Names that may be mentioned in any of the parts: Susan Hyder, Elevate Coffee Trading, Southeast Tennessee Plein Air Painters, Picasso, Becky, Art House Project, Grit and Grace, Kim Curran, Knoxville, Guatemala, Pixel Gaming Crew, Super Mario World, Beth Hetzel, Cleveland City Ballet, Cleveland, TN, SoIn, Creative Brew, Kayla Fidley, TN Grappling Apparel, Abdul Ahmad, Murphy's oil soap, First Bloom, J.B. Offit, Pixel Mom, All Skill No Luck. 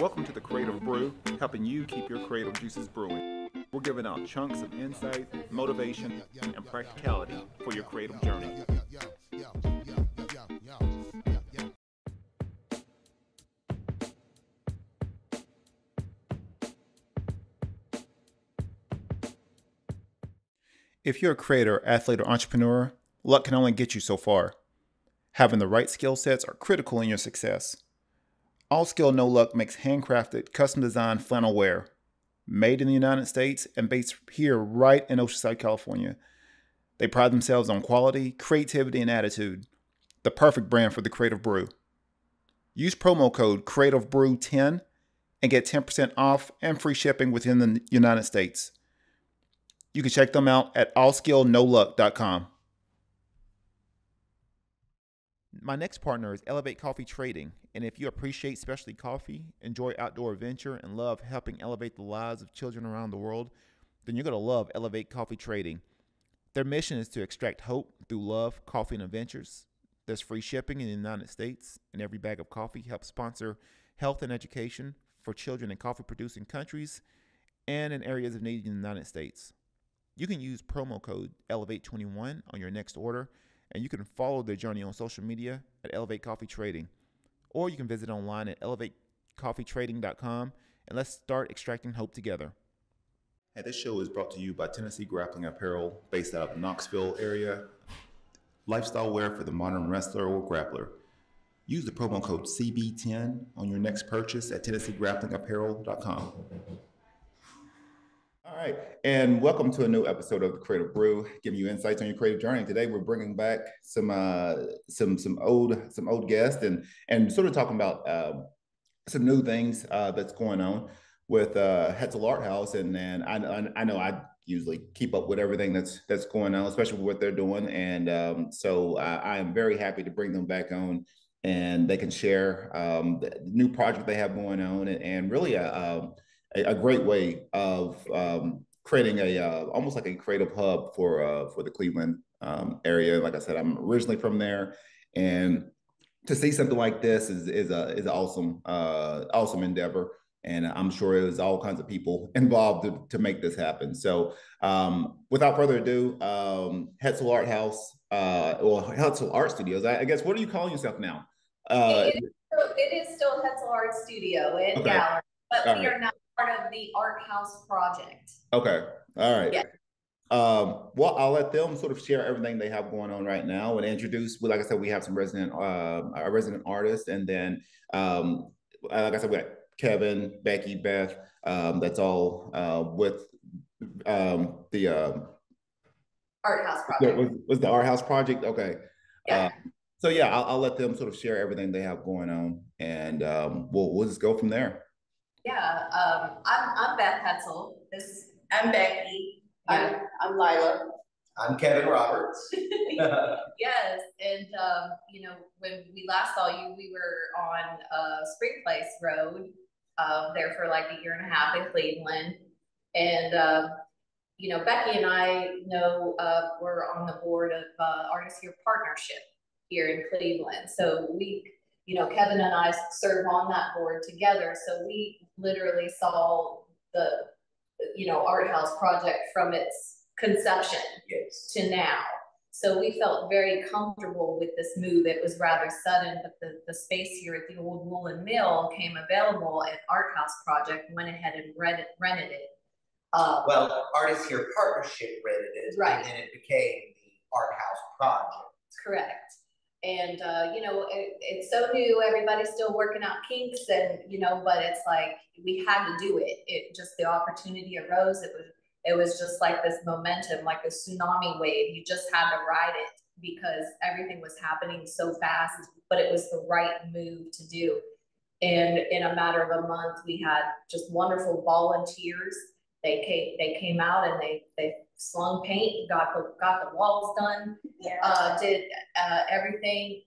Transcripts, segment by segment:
Welcome to the Creative Brew, helping you keep your creative juices brewing. We're giving out chunks of insight, motivation, and practicality for your creative journey. If you're a creator, athlete, or entrepreneur, luck can only get you so far. Having the right skill sets are critical in your success. All Skill No Luck makes handcrafted, custom-designed flannel wear, made in the United States and based here right in Oceanside, California. They pride themselves on quality, creativity, and attitude. The perfect brand for the Creative Brew. Use promo code CreativeBrew10 and get 10% off and free shipping within the United States. You can check them out at allskillnoluck.com. My next partner is Elevate Coffee Trading, and if you appreciate specialty coffee, enjoy outdoor adventure, and love helping elevate the lives of children around the world, then you're going to love Elevate Coffee Trading. Their mission is to extract hope through love, coffee, and adventures. There's free shipping in the United States, and every bag of coffee helps sponsor health and education for children in coffee-producing countries and in areas of need in the United States. You can use promo code ELEVATE21 on your next order, and you can follow their journey on social media at Elevate Coffee Trading. Or you can visit online at elevatecoffeetrading.com, and let's start extracting hope together. Hey, this show is brought to you by Tennessee Grappling Apparel, based out of the Knoxville area. Lifestyle wear for the modern wrestler or grappler. Use the promo code CB10 on your next purchase at tennesseegrapplingapparel.com. All right, and welcome to a new episode of the Creative Brew, giving you insights on your creative journey. Today, we're bringing back some old guests and sort of talking about some new things that's going on with Hetzel Art House. And I know I usually keep up with everything that's going on, especially what they're doing. And so I am very happy to bring them back on, and they can share the new project they have going on, and really a great way of creating a almost like a creative hub for the Cleveland area. Like I said, I'm originally from there, and to see something like this is an awesome endeavor, and I'm sure it was all kinds of people involved to make this happen. So without further ado, Hetzel Art House, or Hetzel Art Studios, I guess. What are you calling yourself now? It is still Hetzel Art Studio and Gallery, okay. But all we right. are not part of the Art House Project. Okay. All right. Yeah. Well, I'll let them sort of share everything they have going on right now and introduce. Like I said, we have some resident artists, and then like I said, we got Kevin, Becky, Beth. That's all with the Art House Project. Was the Art House Project? Okay. Yeah. So yeah, I'll let them sort of share everything they have going on, and we'll just go from there. Yeah, I'm Beth Hetzel. I'm Becky. Yeah. I'm Lila. I'm Kevin Roberts. Yes, and you know, when we last saw you, we were on Spring Place Road, there for like a year and a half in Cleveland, and you know, Becky and I know we're on the board of Art is Here Partnership here in Cleveland, so we. You know, Kevin and I serve on that board together, so we literally saw the, you know, Art House Project from its conception yes. to now. So we felt very comfortable with this move. It was rather sudden, but the space here at the old woolen mill came available, and Art House Project went ahead and rented it. Well, Art is Here Partnership rented it, right. And then it became the Art House Project. Correct. And, you know, it's so new, everybody's still working out kinks and, you know, but it's like, we had to do it. It just, the opportunity arose. It was just like this momentum, like a tsunami wave. You just had to ride it because everything was happening so fast, but it was the right move to do. And in a matter of a month, we had just wonderful volunteers. They came out and they slung paint, got the walls done, yeah. did everything.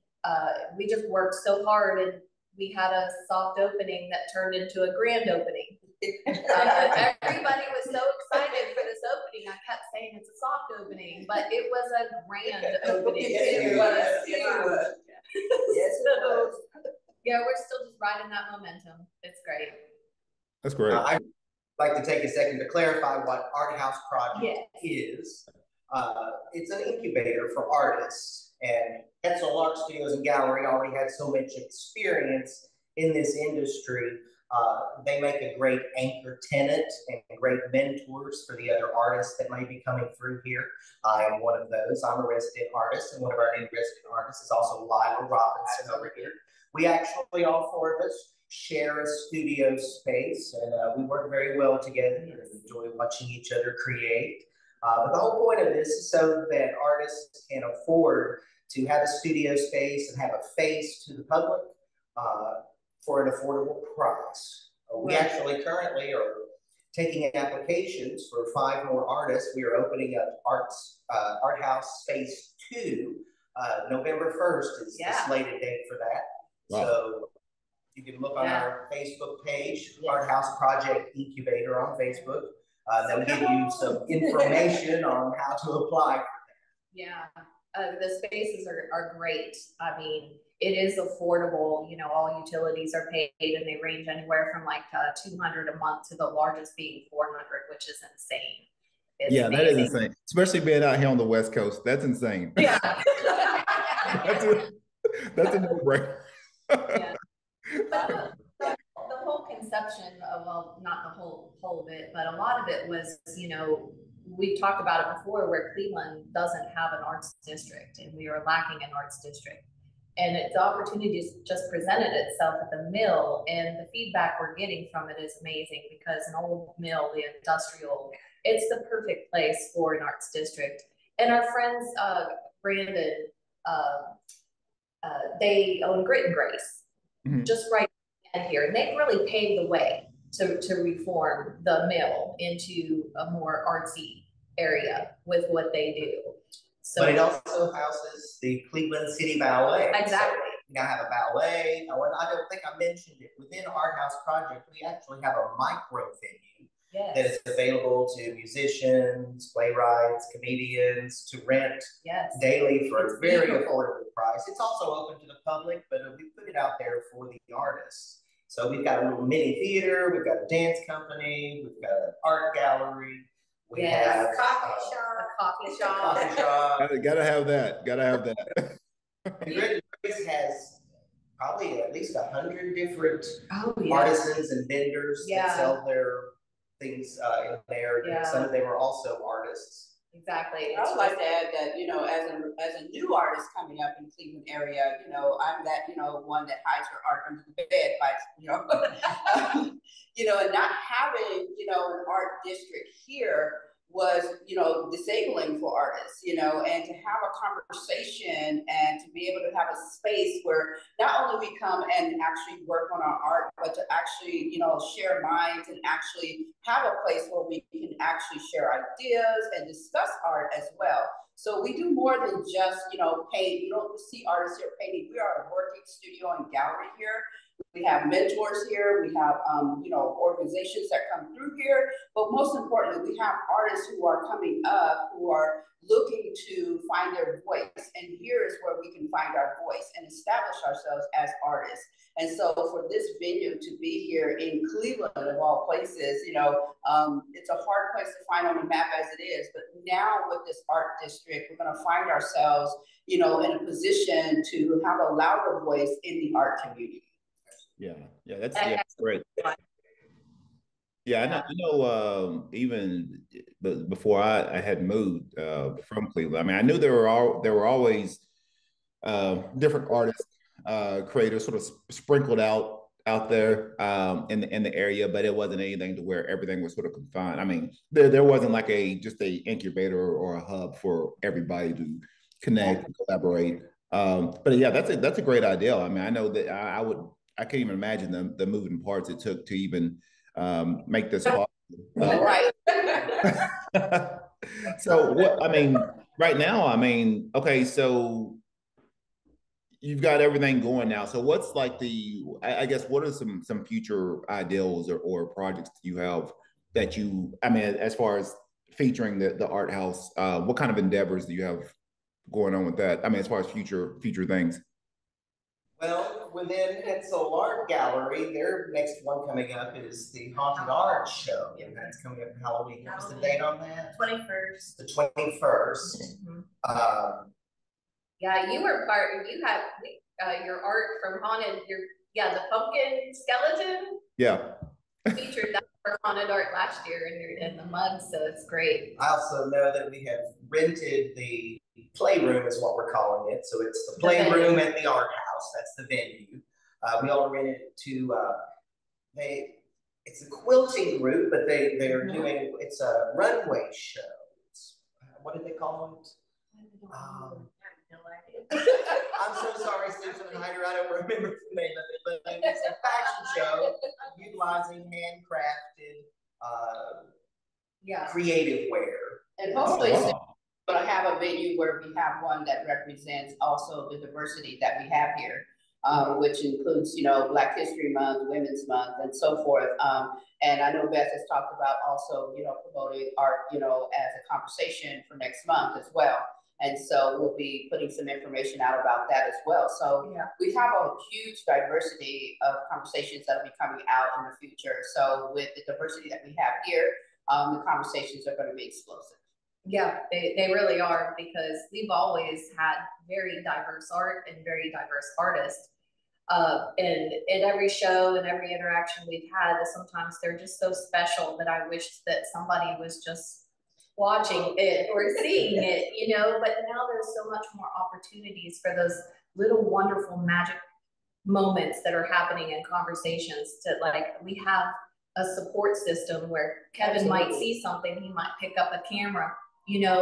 We just worked so hard, and we had a soft opening that turned into a grand opening. Everybody was so excited for this opening. I kept saying it's a soft opening, but it was a grand opening. It was. Yes, it was. Yeah, we're still just riding that momentum. It's great. That's great. I'd like to take a second to clarify what Art House Project is. It's an incubator for artists, and Hetzel Art Studios and Gallery already had so much experience in this industry. They make a great anchor tenant and great mentors for the other artists that may be coming through here. I am one of those. I'm a resident artist, and one of our new resident artists is also Lila Robinson over here. We actually, all four of us, share a studio space, and we work very well together and enjoy watching each other create. But the whole point of this is so that artists can afford to have a studio space and have a face to the public for an affordable price. We actually currently are taking applications for 5 more artists. We are opening up Art House Space 2. November 1st is the slated date for that. Wow. So you can look on our Facebook page, Art House Project Incubator on Facebook. That'll give you some information on how to apply for that. Yeah, the spaces are great. I mean, it is affordable. You know, all utilities are paid, and they range anywhere from like $200 a month to the largest being $400, which is insane. It's amazing. That is insane, especially being out here on the West Coast. That's insane. Yeah, that's a no-brainer. Yeah. The whole conception of, well, not the whole of it, but a lot of it was, you know, we've talked about it before, where Cleveland doesn't have an arts district, and we are lacking an arts district. And the opportunity just presented itself at the mill, and the feedback we're getting from it is amazing, because an old mill, the industrial, it's the perfect place for an arts district. And our friends, Brandon, they own Grit and Grace, just right here, and they really paved the way to reform the mill into a more artsy area with what they do. So, but it also houses the Cleveland City Ballet. Exactly. So we now have a ballet. Oh, and I don't think I mentioned it. Within Art House Project, we actually have a micro venue that is available to musicians, playwrights, comedians to rent daily for a very affordable price. It's also open to the public, but we put it out there for the artists. So we've got a little mini theater, we've got a dance company, we've got an art gallery. We have a coffee shop. Gotta have that. Gotta have that. Grit and Grace has probably at least 100 different artisans and vendors that sell their things in there. Yeah. Some of them are also artists. Exactly. I would like to add that, you know, as a new artist coming up in the Cleveland area, you know, I'm that, you know, one that hides her art under the bed, by, you know, you know, and not having, you know, an art district here was, you know, disabling for artists, you know, and to have a conversation and to be able to have a space where not only we come and actually work on our art, but to actually, you know, share minds and actually have a place where we can actually share ideas and discuss art as well. So we do more than just, you know, paint. You don't see artists here painting. We are a working studio and gallery here. We have mentors here. We have, you know, organizations that come through here. But most importantly, we have artists who are coming up, who are looking to find their voice. And here is where we can find our voice and establish ourselves as artists. And so for this venue to be here in Cleveland, of all places, you know, it's a hard place to find on the map as it is. But now with this art district, we're going to find ourselves, you know, in a position to have a louder voice in the art community. Yeah, yeah, that's great. Yeah, I know even before I had moved from Cleveland, I mean, I knew there were always different artists, creators sort of sprinkled out there in the area, but it wasn't anything to where everything was sort of confined. I mean, there wasn't like just a incubator or a hub for everybody to connect and collaborate. But yeah, that's a great idea. I mean, I know that I can't even imagine the moving parts it took to even make this possible. So what, I mean, right now, I mean, okay, so you've got everything going now. So what's like I guess, what are some future ideals or projects you have that you, I mean, as far as featuring the art house, what kind of endeavors do you have going on with that? I mean, as far as future things. Well, within Hetzel Art Gallery, their next one coming up is the Haunted Art Show. And that's coming up Halloween. What's the date on that? 21st. The 21st. Mm-hmm. Yeah, you were part, you had your art from Haunted, the pumpkin skeleton. Yeah. Featured that for Haunted Art last year in the mug, so it's great. I also know that we have rented the playroom is what we're calling it. So it's the playroom at the art house. That's the venue. We all rented it to it's a quilting group, but they're doing, it's a runway show. It's, what did they call it? I have no idea. I'm so sorry, Susan Hyder. I don't remember the name of it, but it's a fashion show utilizing handcrafted creative wear. And hopefully to have a venue where we have one that represents also the diversity that we have here, which includes, Black History Month, Women's Month, and so forth. And I know Beth has talked about also, promoting art, as a conversation for next month as well. And so we'll be putting some information out about that as well. So we have a huge diversity of conversations that'll be coming out in the future. So with the diversity that we have here, the conversations are going to be explosive. Yeah, they really are, because we've always had very diverse art and very diverse artists. And in every show and every interaction we've had, sometimes they're just so special that I wish that somebody was just watching it or seeing it, But now there's so much more opportunities for those little wonderful magic moments that are happening in conversations to, we have a support system where Kevin might see something, he might pick up a camera,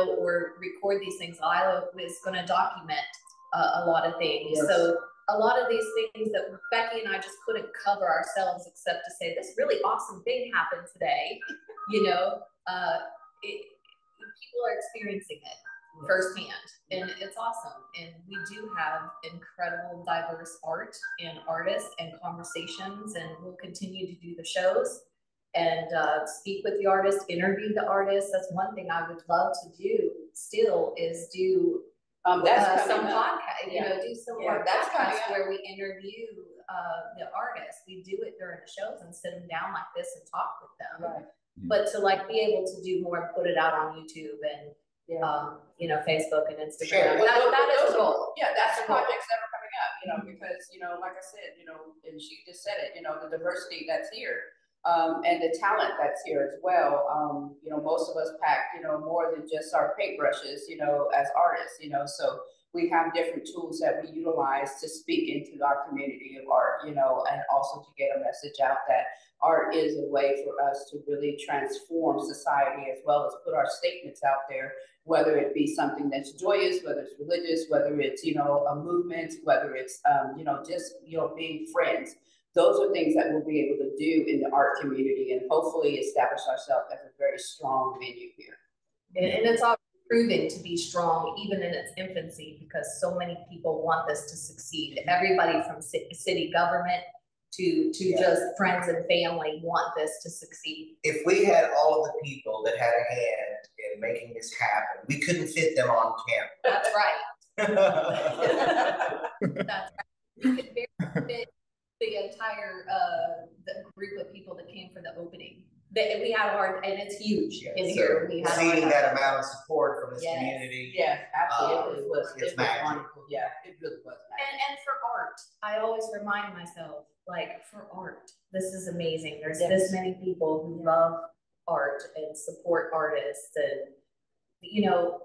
or record these things. Lila is going to document a lot of things. Yes. So a lot of these things that Becky and I just couldn't cover ourselves, except to say this really awesome thing happened today. People are experiencing it firsthand, and it's awesome. And we do have incredible diverse art and artists and conversations, and we'll continue to do the shows and speak with the artist, interview the artist. That's one thing I would love to do still is do some podcast, do some more podcasts where we interview the artists. We do it during the shows and sit them down like this and talk with them, right? But to be able to do more and put it out on YouTube and Facebook and Instagram. Sure. Well, that is the goal. Yeah, that's the projects that are coming up, because, like I said, and she just said it, the diversity that's here, and the talent that's here as well. Most of us pack, more than just our paintbrushes, as artists, so we have different tools that we utilize to speak into our community of art, and also to get a message out that art is a way for us to really transform society, as well as put our statements out there, whether it be something that's joyous, whether it's religious, whether it's, a movement, whether it's, just, being friends. Those are things that we'll be able to do in the art community and hopefully establish ourselves as a very strong venue here. And it's all proving to be strong, even in its infancy, because so many people want this to succeed. Everybody from city government to just friends and family want this to succeed. If we had all of the people that had a hand in making this happen, we couldn't fit them on camera. That's right. That's right. We could barely fit the entire the group of people that came for the opening. We had hard, and it's huge in here. We had seeing that amount of support from this community. Yes, absolutely. It was wonderful. Yeah, it really was magic. And for art, I always remind myself, for art, this is amazing. There's this many people who love art and support artists, and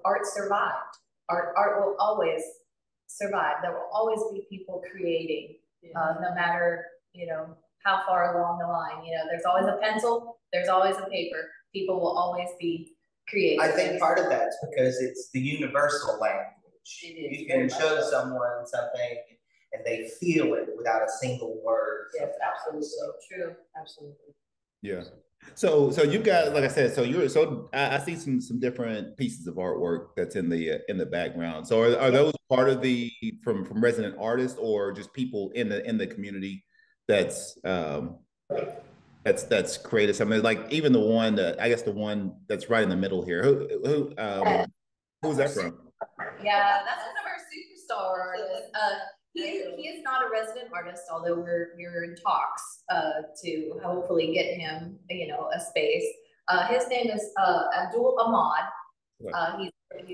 art survived. Art will always survive. There will always be people creating, no matter how far along the line. There's always a pencil, there's always a paper. People will always be creative. I think part of that's because it's the universal language. You can show someone something and they feel it without a single word. Yes, absolutely. So true. Absolutely. Yeah. So you guys, like I said, I see some different pieces of artwork that's in the background. So are those part of the from resident artists, or just people in the community that's created something? Like even the one that, I guess the one that's right in the middle here, who's that from? Yeah, that's one of our superstar artists. He is not a resident artist, although we're in talks to hopefully get him, you know, a space. His name is Abdul Ahmad. Right.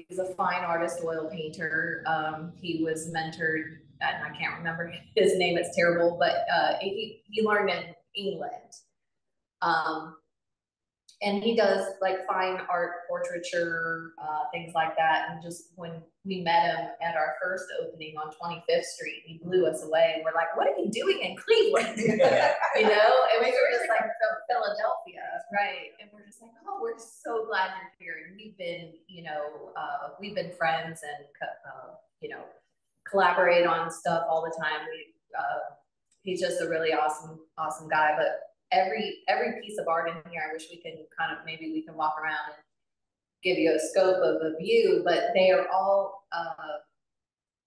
He's a fine artist, oil painter. He was mentored, and I can't remember his name, it's terrible, but he learned in England. And he does like fine art, portraiture, things like that. And just when we met him at our first opening on 25th Street, he blew us away. And we're like, what are you doing in Cleveland? You know, and we were just like, Philadelphia, right? And we're just like, oh, we're so glad you're here. And we've been, you know, we've been friends and, you know, collaborate on stuff all the time. He's just a really awesome, awesome guy. But every piece of art in here, I wish we could kind of, maybe we can walk around and give you a scope of a view, but they are all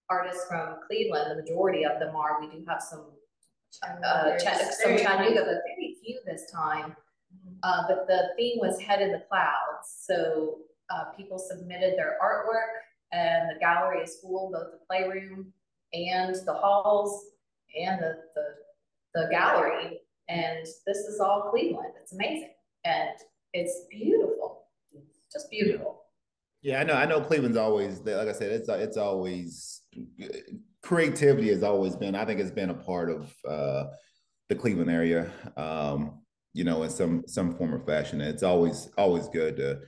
artists from Cleveland. The majority of them are. We do have some Chattanooga, but very few this time. But the theme was Head in the Clouds. So people submitted their artwork, and the gallery is full, both the playroom and the halls and the gallery. And this is all Cleveland. It's amazing. And it's beautiful. It's just beautiful. Yeah, I know. I know Cleveland's always, like I said, it's always, creativity has always been, I think it's been a part of the Cleveland area, you know, in some form or fashion. And it's always good to,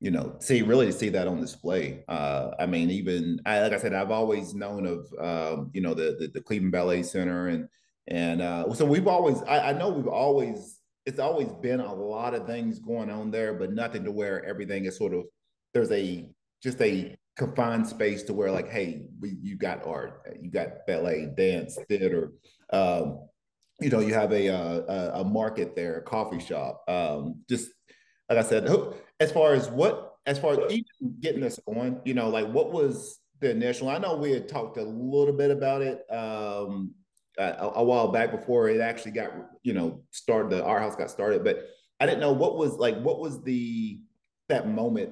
you know, see that on display. I mean, even, like I said, I've always known of, you know, the Cleveland Ballet Center and so we've always, I know we've always, it's always been a lot of things going on there, but nothing to where everything is sort of, there's just a confined space to where like, hey, you got art, you got ballet, dance, theater, you know, you have a market there, a coffee shop. Just like I said, as far as even getting us going, you know, like what was the initial, I know we had talked a little bit about it, a while back before it actually got, you know, started, the Art House got started, but I didn't know what was that moment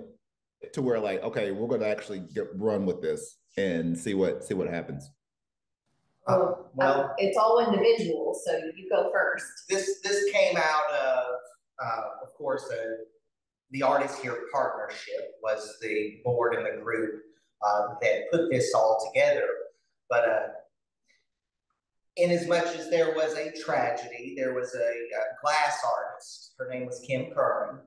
to where like, okay, we're going to actually run with this and see what happens. Well, it's all individual, so you go first. This came out of course, the Art is Here Partnership was the board and the group that put this all together, but in as much as there was a tragedy, there was a glass artist. Her name was Kim Curran,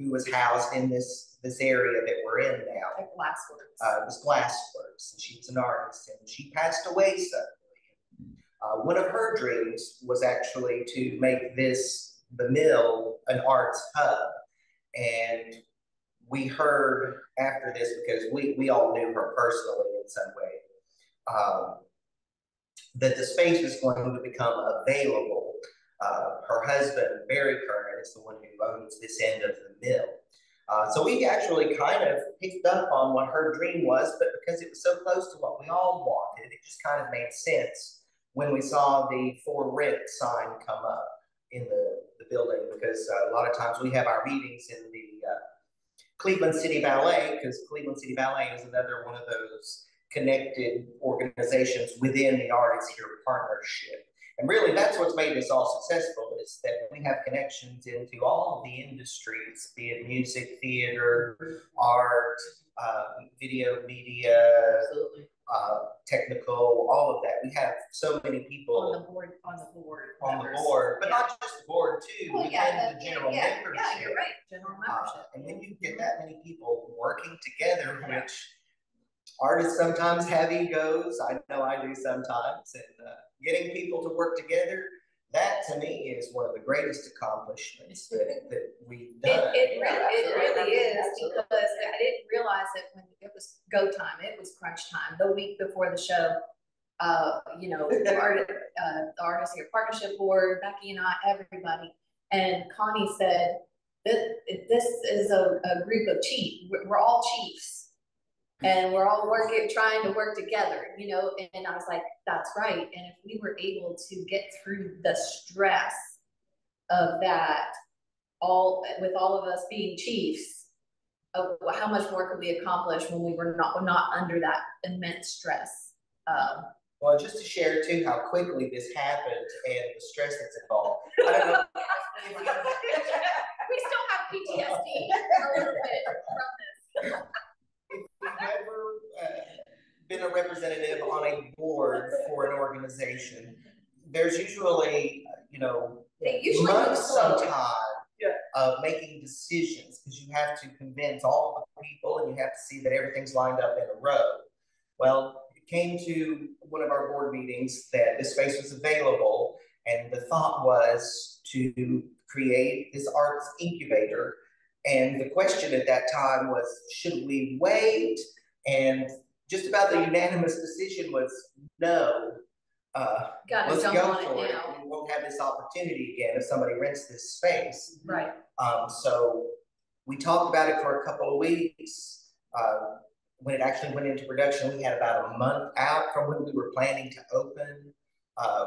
who was housed in this area that we're in now. Glassworks. It was Glassworks, and she was an artist, and she passed away suddenly. One of her dreams was actually to make the mill, an arts hub. And we heard after this, because we all knew her personally in some way, that the space was going to become available. Her husband, Barry Kern, is the one who owns this end of the mill. So we actually kind of picked up on what her dream was, but because it was so close to what we all wanted, it just kind of made sense when we saw the for rent sign come up in the building, because a lot of times we have our meetings in the Cleveland City Ballet, because Cleveland City Ballet is another one of those connected organizations within the Art is Here Partnership. And really that's what's made this all successful, is that we have connections into all of the industries, be it music, theater, art, video, media, technical, all of that. We have so many people on the board, but yeah, not just the board too, well, yeah, the general membership. Yeah, you're right, general membership. And when you get that many people working together, yeah, which artists sometimes have egos. I know I do sometimes. And getting people to work together, that to me is one of the greatest accomplishments that we've done. It really is, because I didn't realize it when it was go time. It was crunch time. The week before the show, you know, the Art is Here Partnership Board, Becky and I, everybody. And Connie said, this is a group of chiefs. We're all chiefs. And we're all trying to work together, you know, and I was like, that's right. And if we were able to get through the stress of that, with all of us being chiefs, how much more could we accomplish when we were not under that immense stress Well, just to share too how quickly this happened and the stress that's involved. I don't know. We still have PTSD a little bit from this. If you've ever been a representative on a board for an organization, there's usually, you know, months sometimes of making decisions, because you have to convince all the people and you have to see that everything's lined up in a row. Well, it came to one of our board meetings that this space was available, and the thought was to create this arts incubator. And the question at that time was, should we wait? And just about the unanimous decision was no. Let's go for it. We won't have this opportunity again if somebody rents this space. Right. So we talked about it for a couple of weeks. When it actually went into production, we had about a month out from when we were planning to open.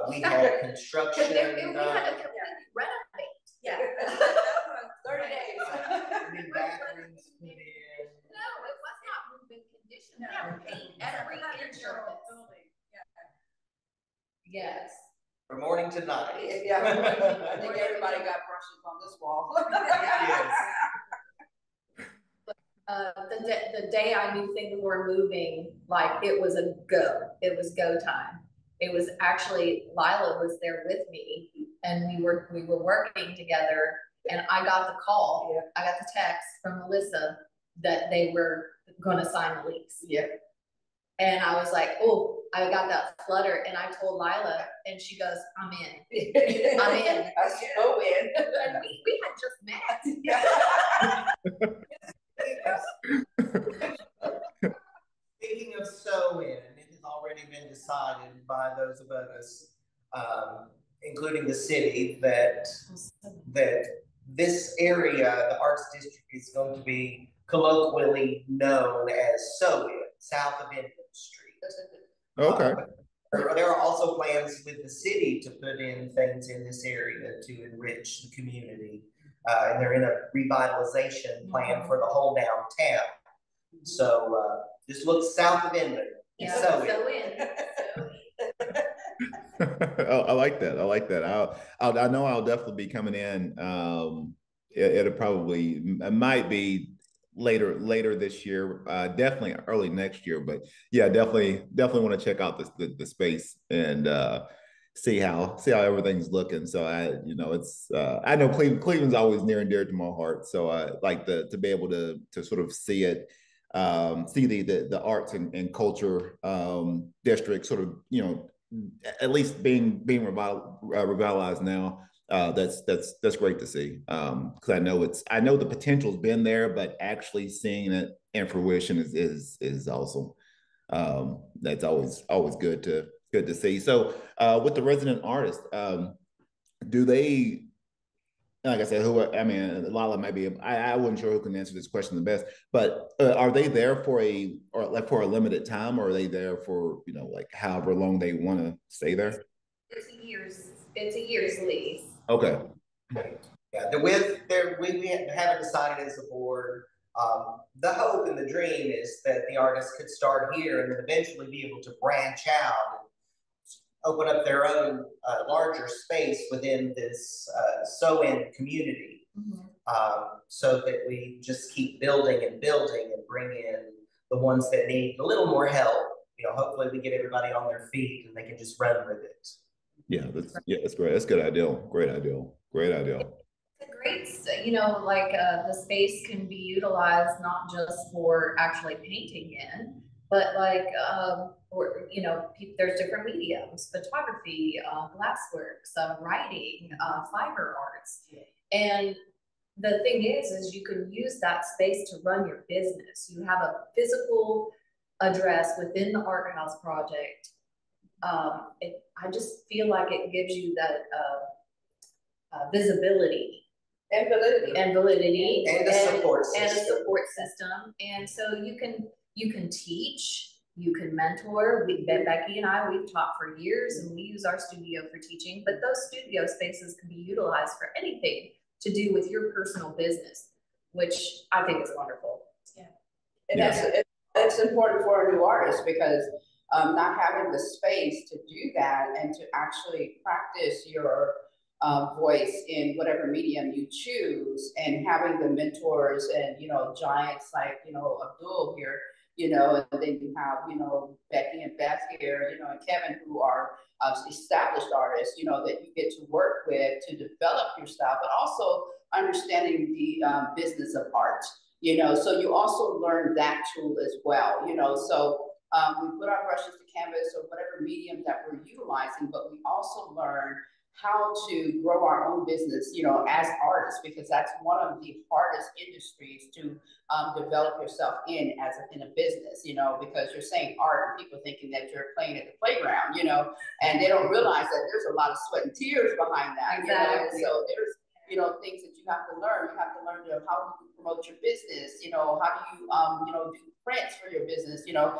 We had construction. We had to completely renovate. Yeah. 30 days. New bathrooms put in. No, it was not moving condition. No. Yeah, paint every inch of the building. Yes. From morning to night. Yeah. I think everybody got brushes on this wall. Yes. The day I knew things were moving, like it was a go. It was go time. It was actually Lila was there with me, and we were working together. And I got the call. Yeah. I got the text from Melissa that they were going to sign the lease. Yeah. And I was like, oh, I got that flutter. And I told Lila, and she goes, I'm in. I'm in. I should go in. And we had just met. Speaking of SoIn, it has already been decided by those of us, including the city, that this area, the arts district, is going to be colloquially known as SoIn, south of Inman Street. Okay. There are also plans with the city to put in things in this area to enrich the community. And they're in a revitalization plan for the whole downtown. So this looks south of Inman. Yeah, SoIn. Oh, I like that. I like that. I know I'll definitely be coming in. It'll probably, it might be later this year, definitely early next year, but yeah, definitely want to check out the space and see how everything's looking. So I, you know, it's I know Cleveland's always near and dear to my heart, so I like to be able to sort of see it, see the arts and culture district sort of, you know, at least being revitalized now. That's great to see, because I know the potential's been there, but actually seeing it in fruition is awesome. That's always good to see. So with the resident artists, do they, like I said, Lila maybe, I wasn't sure who can answer this question the best, but are they there for a limited time, or are they there for, you know, like however long they want to stay there? 2 years. It's a year's lease. Okay. Yeah, we haven't decided as a board. The hope and the dream is that the artists could start here and then eventually be able to branch out and open up their own larger space within this SoIn community, so that we just keep building and bring in the ones that need a little more help. You know, hopefully we get everybody on their feet and they can just run with it. Yeah, that's great. That's a good idea. Great idea. It's a great, you know, like the space can be utilized not just for actually painting in, but like, or, you know, there's different mediums: photography, glassworks, writing, fiber arts. And the thing is you can use that space to run your business. You have a physical address within the Art House Project. I just feel like it gives you that visibility and validity and a support system. And so you can teach, you can mentor. Becky and I, we've taught for years, and we use our studio for teaching. But those studio spaces can be utilized for anything to do with your personal business, which I think is wonderful. Yeah, and that's important for a new artist, because not having the space to do that and to actually practice your voice in whatever medium you choose, and having the mentors and, you know, giants like, you know, Abdul here, you know, and then you have, you know, Becky and Beth here, you know, and Kevin, who are established artists, you know, that you get to work with to develop your style, but also understanding the business of art, you know, so you also learn that tool as well, you know, so we put our brushes to canvas or whatever medium that we're utilizing, but we also learn how to grow our own business, you know, as artists, because that's one of the hardest industries to develop yourself in as in a business, you know, because you're saying art and people thinking that you're playing at the playground, you know, and they don't realize that there's a lot of sweat and tears behind that. Exactly. You know? So there's, you know, things that you have to learn. You have to learn, you know, how do you promote your business? You know, how do you, you know, do prints for your business? You know,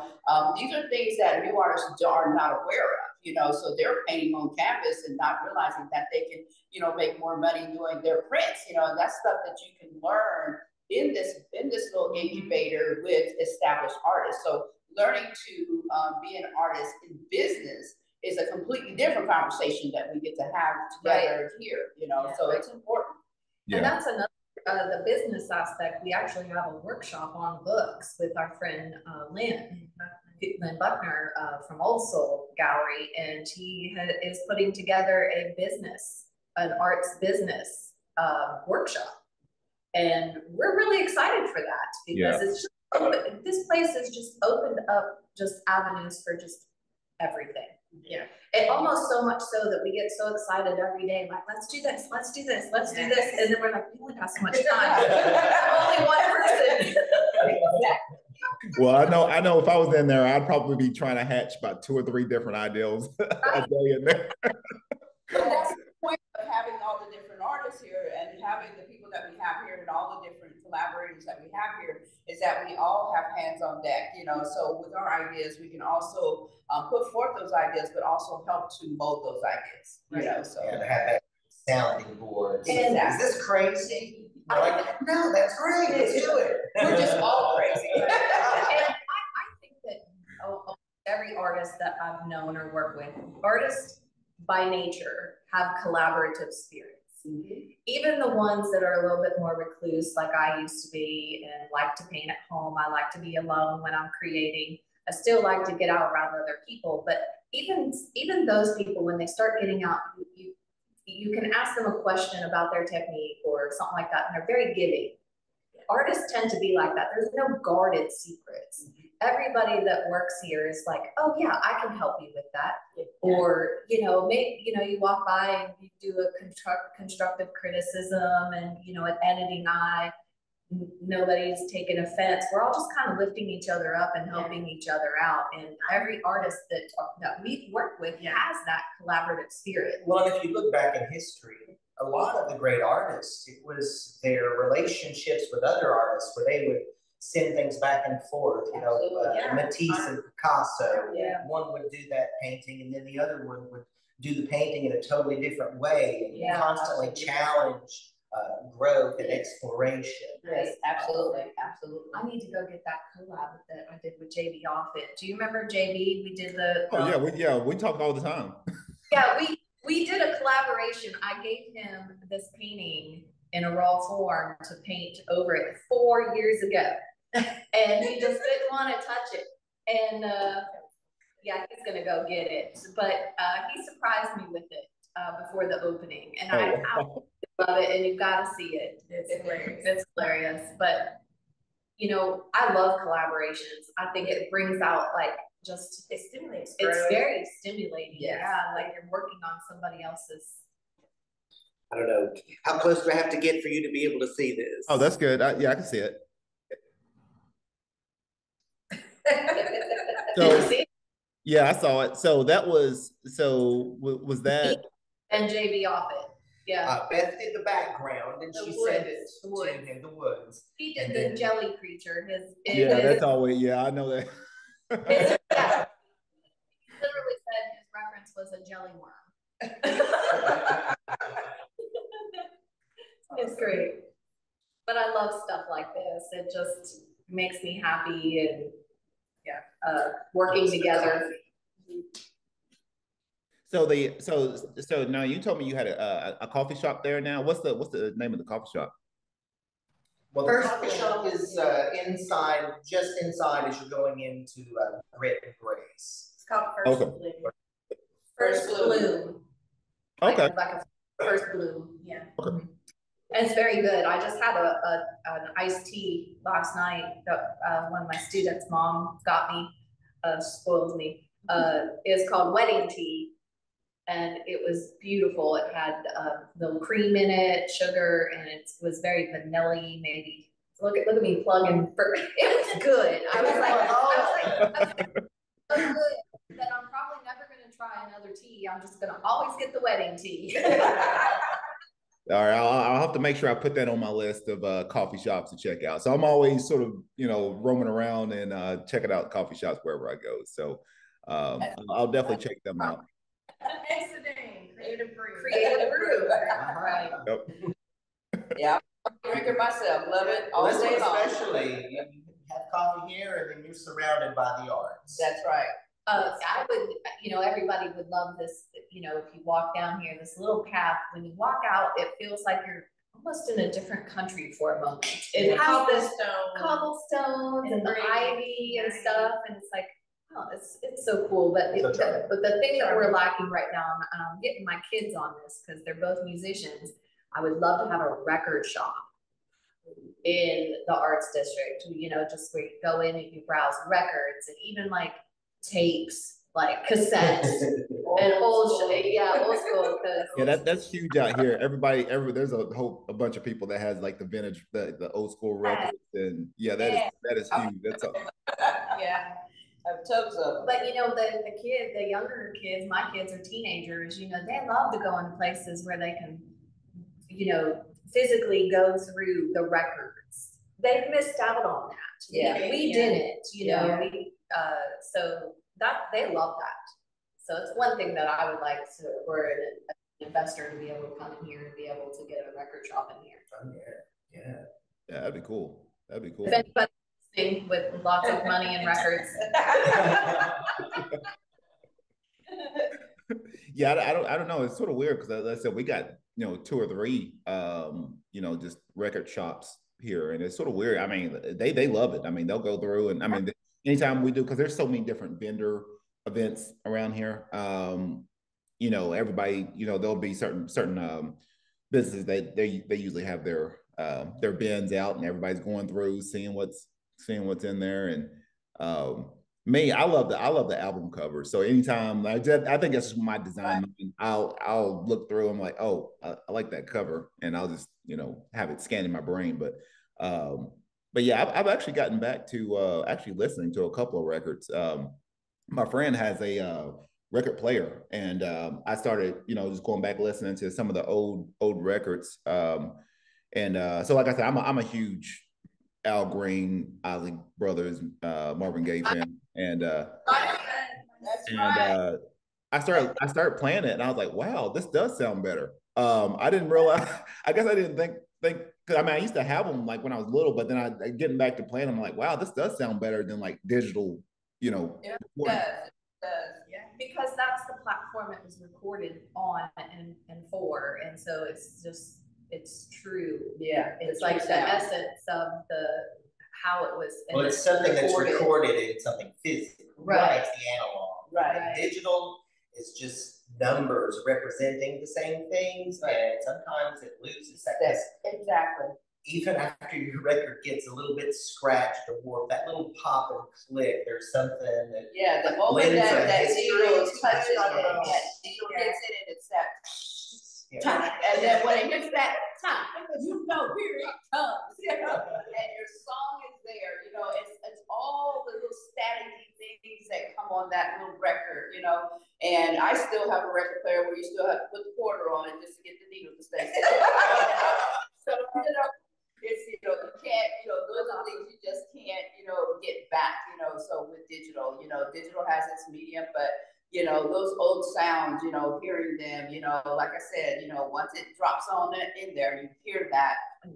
these are things that new artists are not aware of. You know, so they're painting on canvas and not realizing that they can, you know, make more money doing their prints. You know, and that's stuff that you can learn in this little incubator with established artists. So learning to be an artist in business is a completely different conversation that we get to have together here. You know, so it's important. Yeah. And that's another the business aspect. We actually have a workshop on books with our friend Lynn Buckner from Old Soul Gallery, and she is putting together a business, an arts business workshop, and we're really excited for that because it's just open, this place has just opened up just avenues for just everything. Yeah, it almost so much so that we get so excited every day, like let's do this, let's do this, let's do this, and then we're like, we only have so much time. I'm only one person. Well, I know if I was in there, I'd probably be trying to hatch about 2 or 3 different ideals a day in there. Well, that's the point of having all the different artists here and having the people that we have here and all the different collaborators that we have here is that we all have hands on deck, you know, so with our ideas, we can also put forth those ideas, but also help to mold those ideas, you know, so. And have that sounding board. And is this crazy? We're like, no, that's great. Let's do it. We're just all crazy. And I think that every artist that I've known or worked with, artists by nature have collaborative spirits. Mm-hmm. Even the ones that are a little bit more recluse, like I used to be, and like to paint at home. I like to be alone when I'm creating. I still like to get out around other people, but even those people, when they start getting out, you can ask them a question about their technique or something like that, and they're very giving. Artists tend to be like that. There's no guarded secrets. Everybody that works here is like, oh yeah, I can help you with that. Or, you know, maybe, you know, you walk by and you do a constructive criticism and, you know, an editing eye. Nobody's taking offense. We're all just kind of lifting each other up and helping each other out. And every artist that we've worked with has that collaborative spirit. Well, if you look back in history, a lot of the great artists, it was their relationships with other artists where they would send things back and forth. You know, Matisse and Picasso. Yeah. One would do that painting, and then the other one would do the painting in a totally different way, and constantly challenge growth and exploration. Yes, absolutely, absolutely. I need to go get that collab that I did with J.B. Offit. Do you remember J.B.? We did the. Oh we talk all the time. Yeah, we did a collaboration. I gave him this painting in a raw form to paint over it 4 years ago, and he just didn't want to touch it. And yeah, he's gonna go get it. But he surprised me with it before the opening, and I love it, and you've got to see it. It's hilarious. It's hilarious. But, you know, I love collaborations. I think it brings out, like, just it stimulates. It's very stimulating. Yes. Yeah, like you're working on somebody else's. I don't know. How close do I have to get for you to be able to see this? Oh, that's good. Yeah, I can see it. So, yeah, I saw it. So that was, was that? And J.B. Offit. Yeah, Beth did the background, and she sent it to him, the woods. He did the jelly creature. His that's always, I know that. He literally said his reference was a jelly worm. It's great. But I love stuff like this. It just makes me happy, and working together. So now you told me you had a coffee shop there now. What's the name of the coffee shop? Well, the coffee shop is inside, just inside as you're going into Grit and Grace. It's called First Bloom. First Bloom. Okay. Like a First Bloom, yeah. Okay. And it's very good. I just had an iced tea last night that one of my students' mom got me, spoiled me. It's called Wedding Tea, and it was beautiful. It had the cream in it, sugar, and it was very vanilla-y, maybe. Look at me plugging. It was good. I was like, so good that I'm probably never going to try another tea. I'm just going to always get the wedding tea. All right, I'll have to make sure I put that on my list of coffee shops to check out. So I'm always sort of, roaming around and checking out coffee shops wherever I go. So I'll definitely check them out. Exiting, creative brew. All right. Yep. Yeah, I'm a drinker myself. Love it all day long. Especially, you have coffee here, and then you're surrounded by the arts. That's right. I would, everybody would love this, if you walk down here, this little path, when you walk out, it feels like you're almost in a different country for a moment. It's cobblestones and the ivy and stuff. And it's like, oh, it's so cool. But the thing that we're lacking right now, and I'm getting my kids on this because they're both musicians. I would love to have a record shop in the arts district, just where you go in and you browse records and even like tapes, like cassettes and old school. Yeah, that's huge out here. There's a bunch of people that has like the vintage, the old school records, and that is huge. That's all. Yeah, I've tons of. But the younger kids, my kids are teenagers. They love to go into places where they can, physically go through the records. They've missed out on that. Yeah, we didn't. So that they love that. So it's one thing that I would like to, or an investor to be able to come in here and be able to get a record shop in here. Yeah, that'd be cool. That'd be cool. If anybody's listening with lots of money and records. Yeah, I don't know. It's sort of weird because, as I said, we got 2 or 3, just record shops here, and it's sort of weird. I mean, they love it. I mean, they'll go through, and I mean. Anytime we do, because there's so many different vendor events around here, everybody, there'll be certain businesses that they usually have their bins out, and everybody's going through, seeing what's in there. And me, I love the album cover. So anytime I think that's just my design. I'll look through. I'm like, oh, I like that cover, and I'll just have it scanned in my brain. But yeah, I've actually gotten back to actually listening to a couple of records. My friend has a record player, and I started, just going back listening to some of the old records. So, like I said, I'm a huge Al Green, Isley Brothers, Marvin Gaye fan, I started playing it, and I was like, wow, this does sound better. I didn't realize. I guess I didn't think. Cause I mean, I used to have them like when I was little, but then I getting back to playing, I'm like, wow, this does sound better than like digital, Yeah, it does. Yeah. Because that's the platform it was recorded on and for, and so it's just, it's true. Yeah, it's like the essence of how it was. Well, it's something recorded. That's recorded in something physical, right? It's the analog, right? Digital is just numbers representing the same things, and sometimes it loses that. Exactly. Even after your record gets a little bit scratched or warped, that little pop and click, there's something that. Yeah, the moment that zero is touched on it, that zero hits it, and it's that. Yeah. And then when it hits that time, here it comes, and your song is there, it's all the little staticky things that come on that little record, and I still have a record player where you still have to put the quarter on it just to get the needle to stay. So, it's, you can't, those are things you just can't, get back, so with digital, digital has its medium, but those old sounds, hearing them, like I said, once it drops on in there, you hear that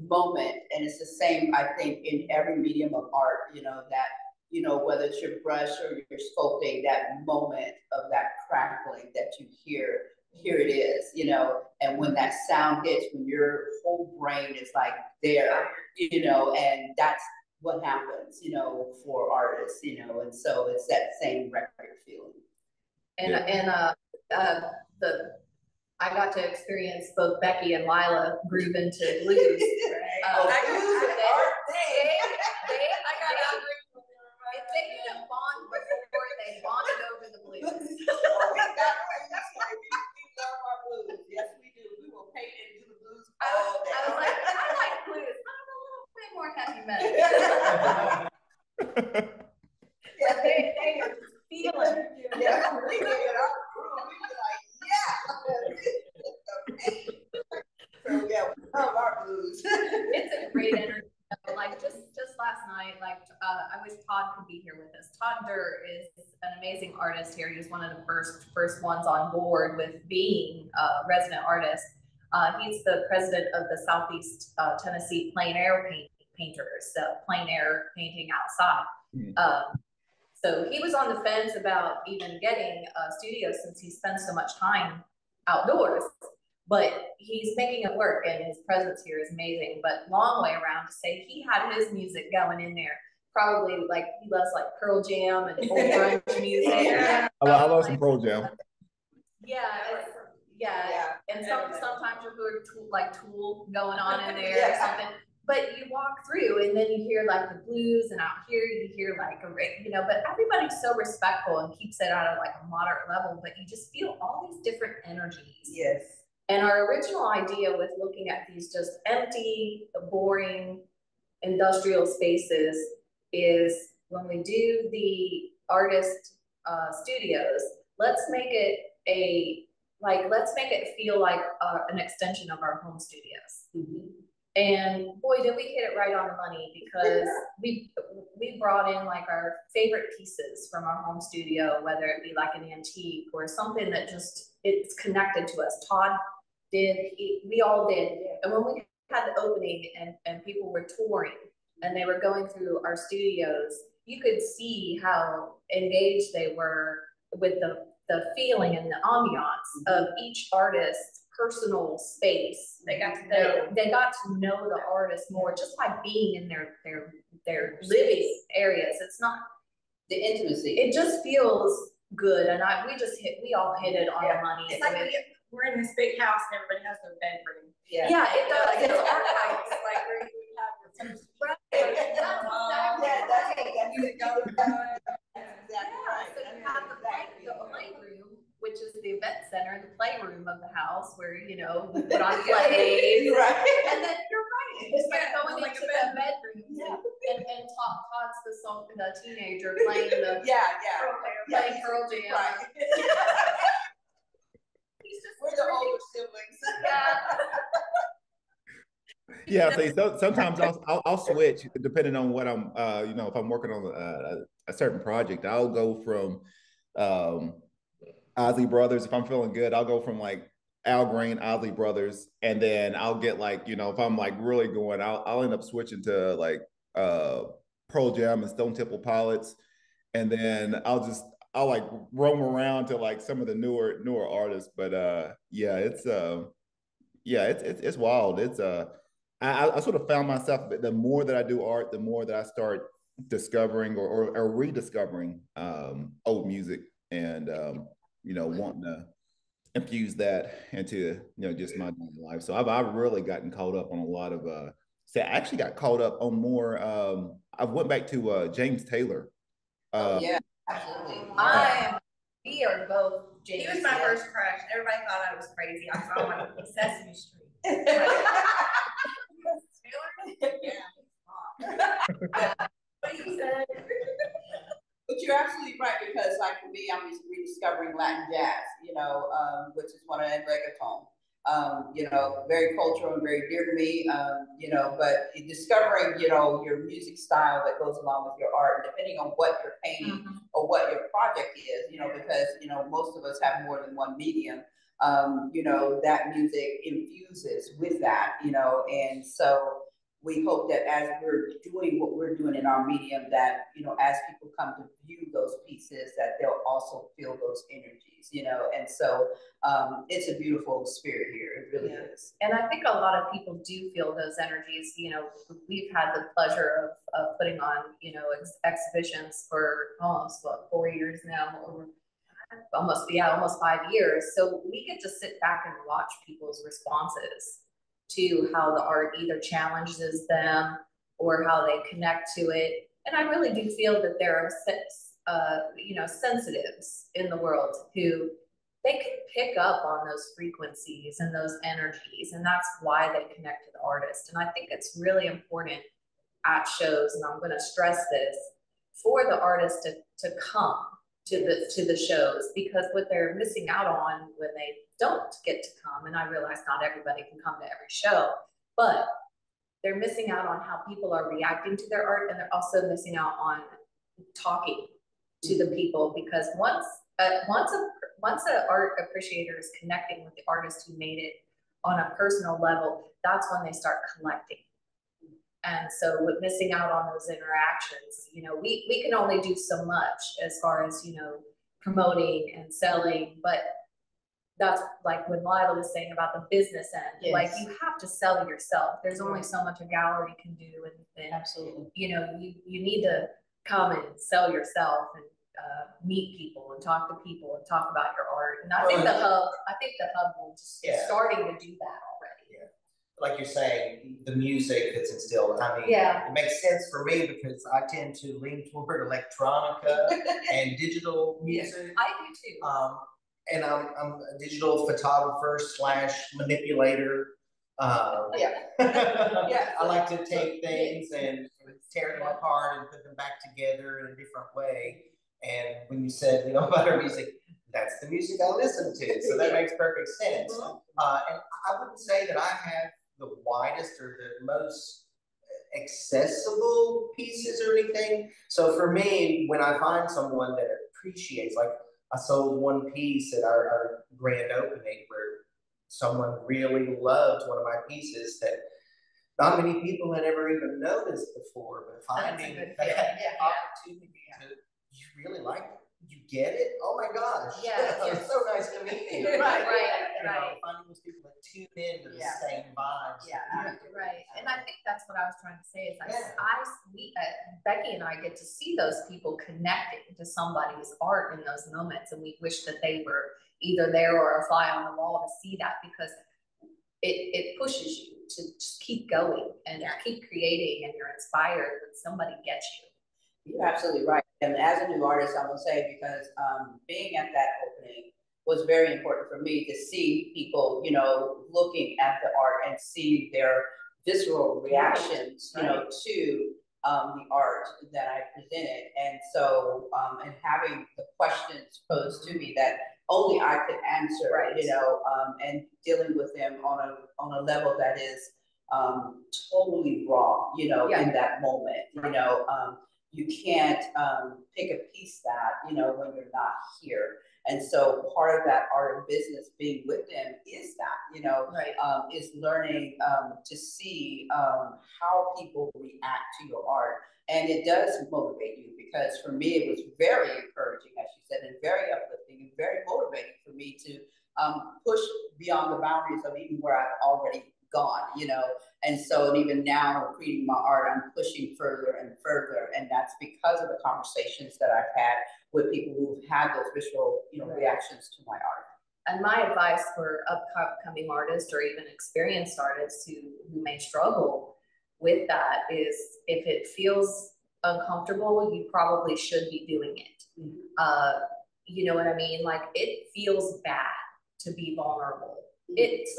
moment. And it's the same, I think, in every medium of art, that you know, whether it's your brush or your sculpting, that moment of that crackling that you hear, here it is, you know, and when that sound hits, when your whole brain is like there, you know, and that's what happens, you know, for artists, you know, and so it's that same record feeling. And, I got to experience both Becky and Lila grooving to blues. They did a bond before they bonded over the blues. That's why we love our blues. Yes, we do. We will paint and do the blues all day. I was like, I like blues. I'm a little bit more heavy metal. Yeah, they are feeling. Yeah, we did it up. We were like, yeah. So yeah, we love our blues. It's a great energy. Like just last night, like I wish Todd could be here with us. Todd Durr is an amazing artist here. He was one of the first ones on board with being a resident artist. He's the president of the Southeast Tennessee Plein Air Painters, so plein air painting outside. Mm-hmm. So he was on the fence about even getting a studio since he spends so much time outdoors. But he's making it work, and his presence here is amazing. But long way around to say he had his music going in there. Probably like he loves like Pearl Jam and old grunge music. Yeah. I love some Pearl Jam. Yeah, and sometimes you'll hear like Tool going on in there or something. But you walk through, and then you hear like the blues, and out here you hear like a, you know. But everybody's so respectful and keeps it out of like a moderate level. But you just feel all these different energies. Yes. And our original idea with looking at these just empty, boring industrial spaces is when we do the artist studios, let's make it feel like an extension of our home studios. Mm-hmm. And boy, did we hit it right on the money, because we brought in like our favorite pieces from our home studio, whether it be like an antique or something that just it's connected to us. Todd did, we all did. And when we had the opening and people were touring and they were going through our studios, you could see how engaged they were with the feeling and the ambiance of each artist's personal space. They got to know the artist more just by being in their living areas. It's not the intimacy. It just feels good, and we all hit it on the money. It's like we're in this big house and everybody has their bedroom. Yeah, yeah, it does. Like, it's our house, like where you have your right. That's exactly right. So you have the playroom, which is the event center, the playroom of the house where, you know, we put on plays. Right. And then you're right. It's going into the bedroom. Yeah. And Todd's the teenager playing the playing Pearl Jam. Right. We're the older siblings. Yeah. Yeah. So sometimes I'll switch depending on what I'm, you know, if I'm working on a certain project, I'll go from, Osley Brothers. If I'm feeling good, I'll go from like Al Green, Osley Brothers, and then I'll get like, you know, if I'm like really going, I'll end up switching to like Pearl Jam and Stone Temple Pilots, and then I'll like roam around to like some of the newer artists. But it's wild. It's I sort of found myself, the more that I do art, the more that I start discovering or rediscovering old music, and you know, wanting to infuse that into, you know, just my life. So I've really gotten caught up on a lot of, so I actually got caught up on more, I went back to James Taylor. Yeah, absolutely. We are both James. He was my first crush. Everybody thought I was crazy. I saw him on Sesame Street. What you said. But you're absolutely right, because like for me, I'm just rediscovering Latin jazz, you know, which is one of the reggaeton, you know, very cultural and very dear to me, you know, but discovering, you know, your music style that goes along with your art, depending on what you're painting or what your project is, you know, because, you know, most of us have more than one medium, you know, that music infuses with that, you know, and so we hope that as we're doing what we're doing in our medium, that, you know, as people come to view those pieces, that they'll also feel those energies, you know? And so it's a beautiful spirit here. It really is. And I think a lot of people do feel those energies. You know, we've had the pleasure of putting on, you know, exhibitions for almost what, 4 years now, over almost 5 years. So we get to sit back and watch people's responses to how the art either challenges them or how they connect to it. And I really do feel that there are sensitives in the world who they can pick up on those frequencies and those energies, and that's why they connect to the artist. And I think it's really important at shows, and I'm gonna stress this, for the artist to come to the shows, because what they're missing out on when they don't get to come, and I realize not everybody can come to every show, but they're missing out on how people are reacting to their art, and they're also missing out on talking to the people, because once an art appreciator is connecting with the artist who made it on a personal level, that's when they start collecting. And so with missing out on those interactions, you know, we can only do so much as far as, you know, promoting and selling, but that's like when Lila was saying about the business end, like you have to sell yourself. There's only so much a gallery can do. And absolutely, you know, you need to come and sell yourself and meet people and talk to people and talk about your art. And I think the hub will just starting to do that already. Yeah. Like you're saying, the music that's instilled. I mean, it makes sense for me because I tend to lean toward electronica and digital music. I do too. And I'm a digital photographer / manipulator. I like to take things and tear them apart and put them back together in a different way. And when you said, you know, about our music, that's the music I listen to. So that makes perfect sense. And I wouldn't say that I have the widest or the most accessible pieces or anything. So for me, when I find someone that appreciates, like, I sold one piece at our grand opening where someone really loved one of my pieces that not many people had ever even noticed before, but finding that opportunity to, you really like it, you get it, oh my gosh, it's so nice to meet you. Right. Finding those people that tune into the same vibes. And I think that's what I was trying to say is Becky and I get to see those people connecting to somebody's art in those moments, and we wish that they were either there or a fly on the wall to see that, because it pushes you to just keep going and keep creating, and you're inspired when somebody gets you. You're absolutely right. And as a new artist, I will say, because being at that opening was very important for me to see people, you know, looking at the art and see their visceral reactions, you know, to the art that I presented. And so, and having the questions posed to me that only I could answer, you know, and dealing with them on a level that is totally raw, you know, in that moment, you know. You can't pick a piece that, you know, when you're not here. And so part of that art and business being with them is that, you know, is learning to see how people react to your art. And it does motivate you, because for me, it was very encouraging, as she said, and very uplifting and very motivating for me to push beyond the boundaries of even where I've already gone, you know. And so, and even now creating my art, I'm pushing further and further, and that's because of the conversations that I've had with people who've had those visual, you know, reactions to my art. And my advice for upcoming artists or even experienced artists who may struggle with that is, if it feels uncomfortable, you probably should be doing it. You know what I mean? Like, it feels bad to be vulnerable. It's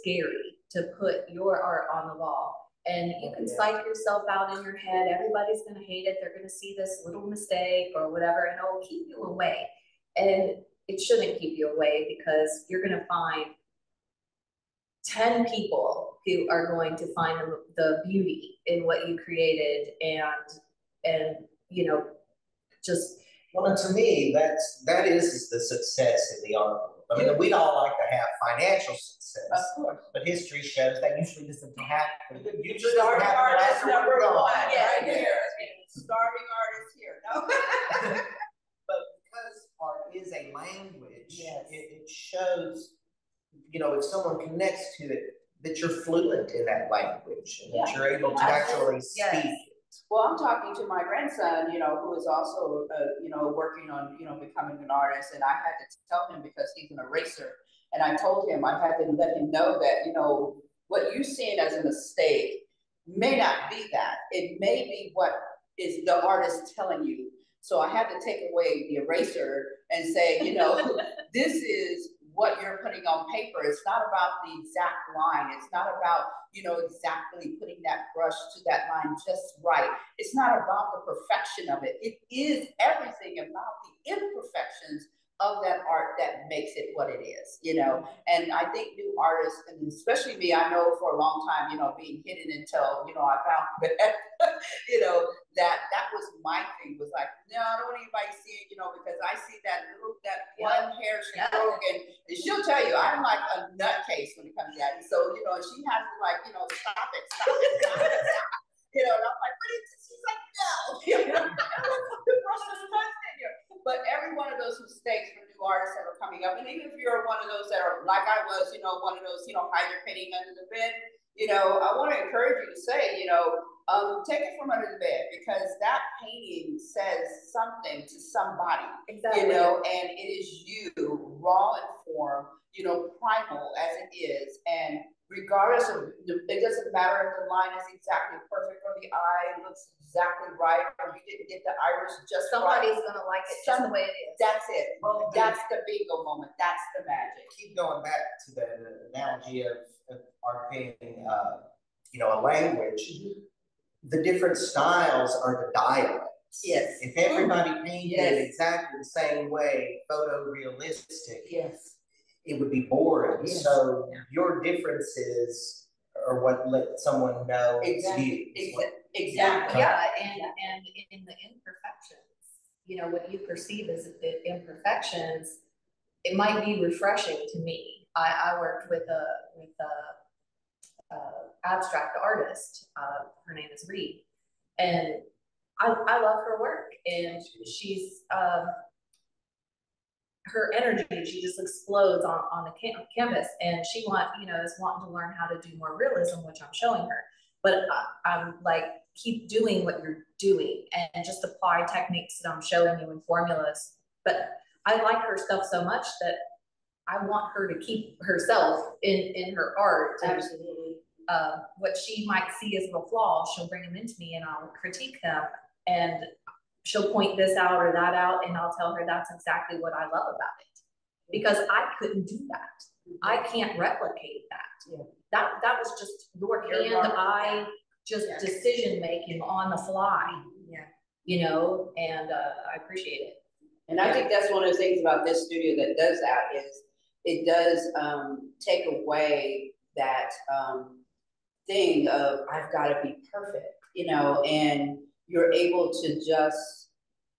scary to put your art on the wall, and you can psych yourself out in your head. Everybody's going to hate it. They're going to see this little mistake or whatever, and it'll keep you away. And it shouldn't keep you away, because you're going to find 10 people who are going to find the beauty in what you created. And, you know, just. Well, and to me, that is the success in the art world. I mean, we'd all like to have financial success, of course, but history shows that usually doesn't happen. Usually starting artists number one, right there. Starting artists here. No. But because art is a language, yes, it shows, you know, if someone connects to it, that you're fluent in that language and that you're able to actually speak it. Well, I'm talking to my grandson, you know, who is also, you know, working on, you know, becoming an artist. And I had to tell him because he's an eraser. And I told him, I had to let him know that, you know, what you're seeing as a mistake may not be that. It may be what is the artist telling you. So I had to take away the eraser and say, you know, this is what you're putting on paper. It's not about the exact line. It's not about, you know, exactly putting that brush to that line just right. It's not about the perfection of it. It is everything about the imperfections of that art that makes it what it is, you know. And I think new artists, and especially me, I know for a long time, you know, being hidden until, you know, I found that, you know, that was my thing, was like, no, I don't want anybody seeing, you know, because I see that little, that one hair she broke, and she'll tell you, I'm like a nutcase when it comes to that. And so, you know, she has to, like, you know, stop it. You know, and I'm like, but she's like, no, you know, the brush is not there. But every one of those mistakes from new artists that are coming up, and even if you're one of those that are, like I was, you know, one of those, you know, hide your painting under the bed, you know, I want to encourage you to say, you know, take it from under the bed, because that painting says something to somebody, exactly, you know, and it is you, raw and form, you know, primal as it is, and regardless of, it doesn't matter if the line is exactly perfect or the eye looks exactly right or you didn't get the iris just somebody's right. Gonna like it just the way it is. That's it. Well, that's the bingo moment. That's the magic. Keep going back to the analogy of art painting, you know, a language. Mm-hmm. The different styles are the dialects. Yes. If everybody painted exactly the same way, photorealistic, it would be boring. Yes. So your differences are what let someone know it's you. Exactly. Yeah. And in the imperfections, you know, what you perceive as the imperfections, it might be refreshing to me. I worked with an abstract artist, her name is Reed, and I love her work, and she's her energy, she just explodes on the canvas, and she is wanting to learn how to do more realism, which I'm showing her, but I'm like, keep doing what you're doing and just apply techniques that I'm showing you and formulas. But I like her stuff so much that I want her to keep herself in her art. Absolutely. What she might see as a flaw, she'll bring them into me and I'll critique them, and she'll point this out or that out, and I'll tell her that's exactly what I love about it, because I couldn't do that. I can't replicate that. Yeah. That was just your hand-eye decision making on the fly. Yeah. You know, and I appreciate it. And I think that's one of the things about this studio that does that is it does take away that thing of I've got to be perfect, you know, and you're able to just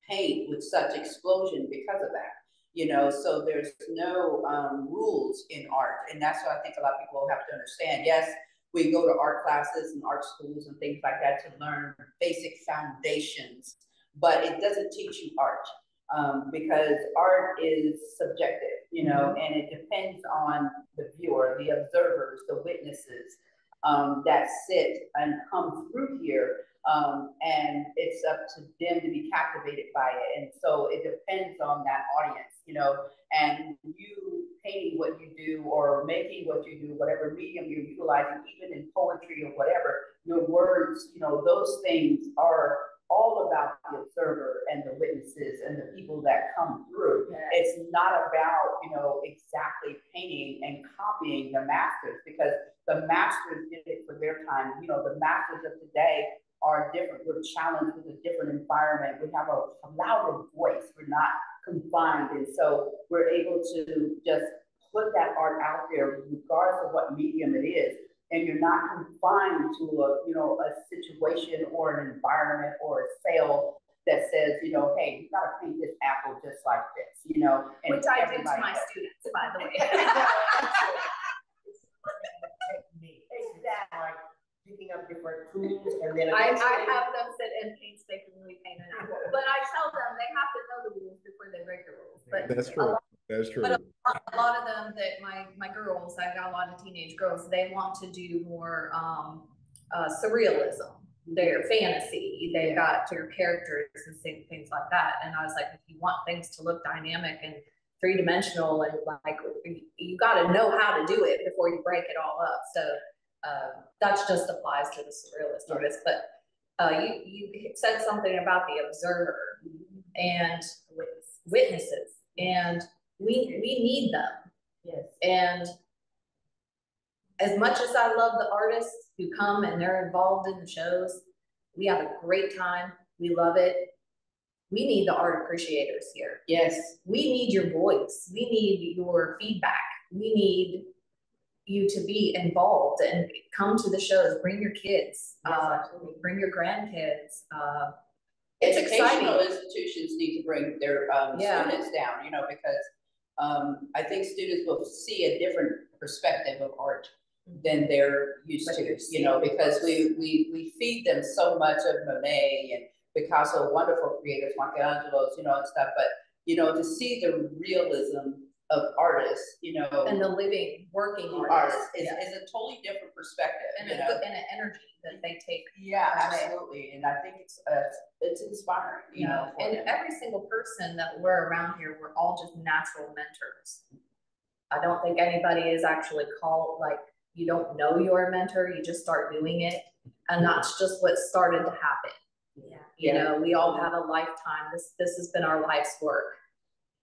paint with such explosion because of that, you know, so there's no rules in art. And that's what I think a lot of people have to understand. Yes, we go to art classes and art schools and things like that to learn basic foundations, but it doesn't teach you art. Because art is subjective, you know, and it depends on the viewer, the observers, the witnesses that sit and come through here, and it's up to them to be captivated by it. And so it depends on that audience, you know, and you painting what you do or making what you do, whatever medium you're utilizing, even in poetry or whatever, your words, you know, those things are all about the observer and the witnesses and the people that come through. Yes. It's not about, you know, exactly painting and copying the masters, because the masters did it for their time. You know, the masters of today are different. We're challenged with a different environment. We have a louder voice. We're not confined. And so we're able to just put that art out there regardless of what medium it is. And you're not confined to a situation or an environment or a sale that says, you know, hey, you got to paint this apple just like this, you know. And which I do to my students, by the way. Exactly. Like picking up different tools. And then I have them sit and painstakingly paint an apple. But I tell them they have to know the rules before they break the rules. But that's true. That's true. But a lot of them that my girls, I've got a lot of teenage girls, they want to do more surrealism, their fantasy. They've got their characters and things like that. And I was like, if you want things to look dynamic and three-dimensional, and like, you got to know how to do it before you break it all up. So that just applies to the surrealist artist. But you said something about the observer and witnesses. And we need them. Yes. And as much as I love the artists who come and they're involved in the shows, we have a great time. We love it. We need the art appreciators here. Yes. We need your voice. We need your feedback. We need you to be involved and come to the shows. Bring your kids. Yes, bring your grandkids. It's educational exciting. Institutions need to bring their students down, you know, because I think students will see a different perspective of art than they're used to, you know, because we feed them so much of Monet and Picasso, wonderful creators, Michelangelo's, you know, and stuff. But, you know, to see the realism of artists, you know. And the living, working artists is a totally different perspective. And an energy that they take. Yeah, absolutely. And I think it's inspiring, you know. And every single person that we're around here, we're all just natural mentors. I don't think anybody is actually called, like, you don't know you're a mentor, you just start doing it. And that's just what started to happen. Yeah. You know, we all have a lifetime. This has been our life's work.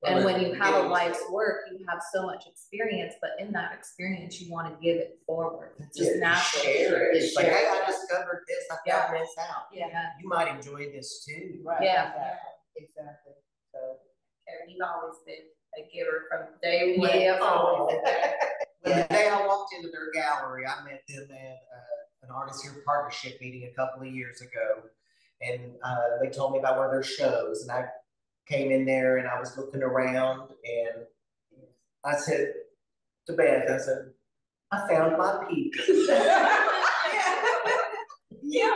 And when you have a life's work, you have so much experience, but in that experience, you want to give it forward. It's just natural. Share it. Like, hey, I discovered this. I found this out. Yeah. You might enjoy this too. Right. Yeah. Exactly. So, and you've always been a giver from day one. Yeah. The day I walked into their gallery, I met them at an Artist Here Partnership meeting a couple of years ago. And they told me about one of their shows. And I came in there and I was looking around and I said to Beth, I said, I found my people. Yeah,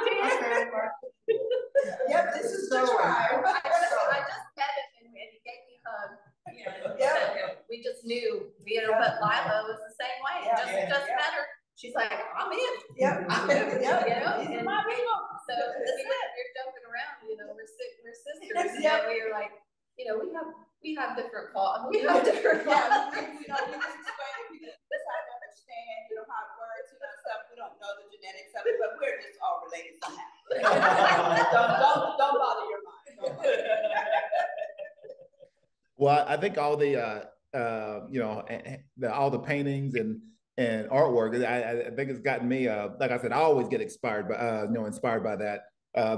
this is so tribe. I just met him and he gave me a hug. You know, we just knew. But Lila was the same way. Just met her. She's like, I'm in. You know, and my people. So we're jumping around, you know, we're sisters. Yeah, we're like, you know, we have different faults. We have different faults. You know, we just explain it because I don't understand, you know, how it works, you know, stuff. We don't know the genetics of it, but we're just all related somehow. Don't bother your mind. Well, I think all the you know, all the paintings and artwork, I think it's gotten me, like I said, I always get inspired by, inspired by that,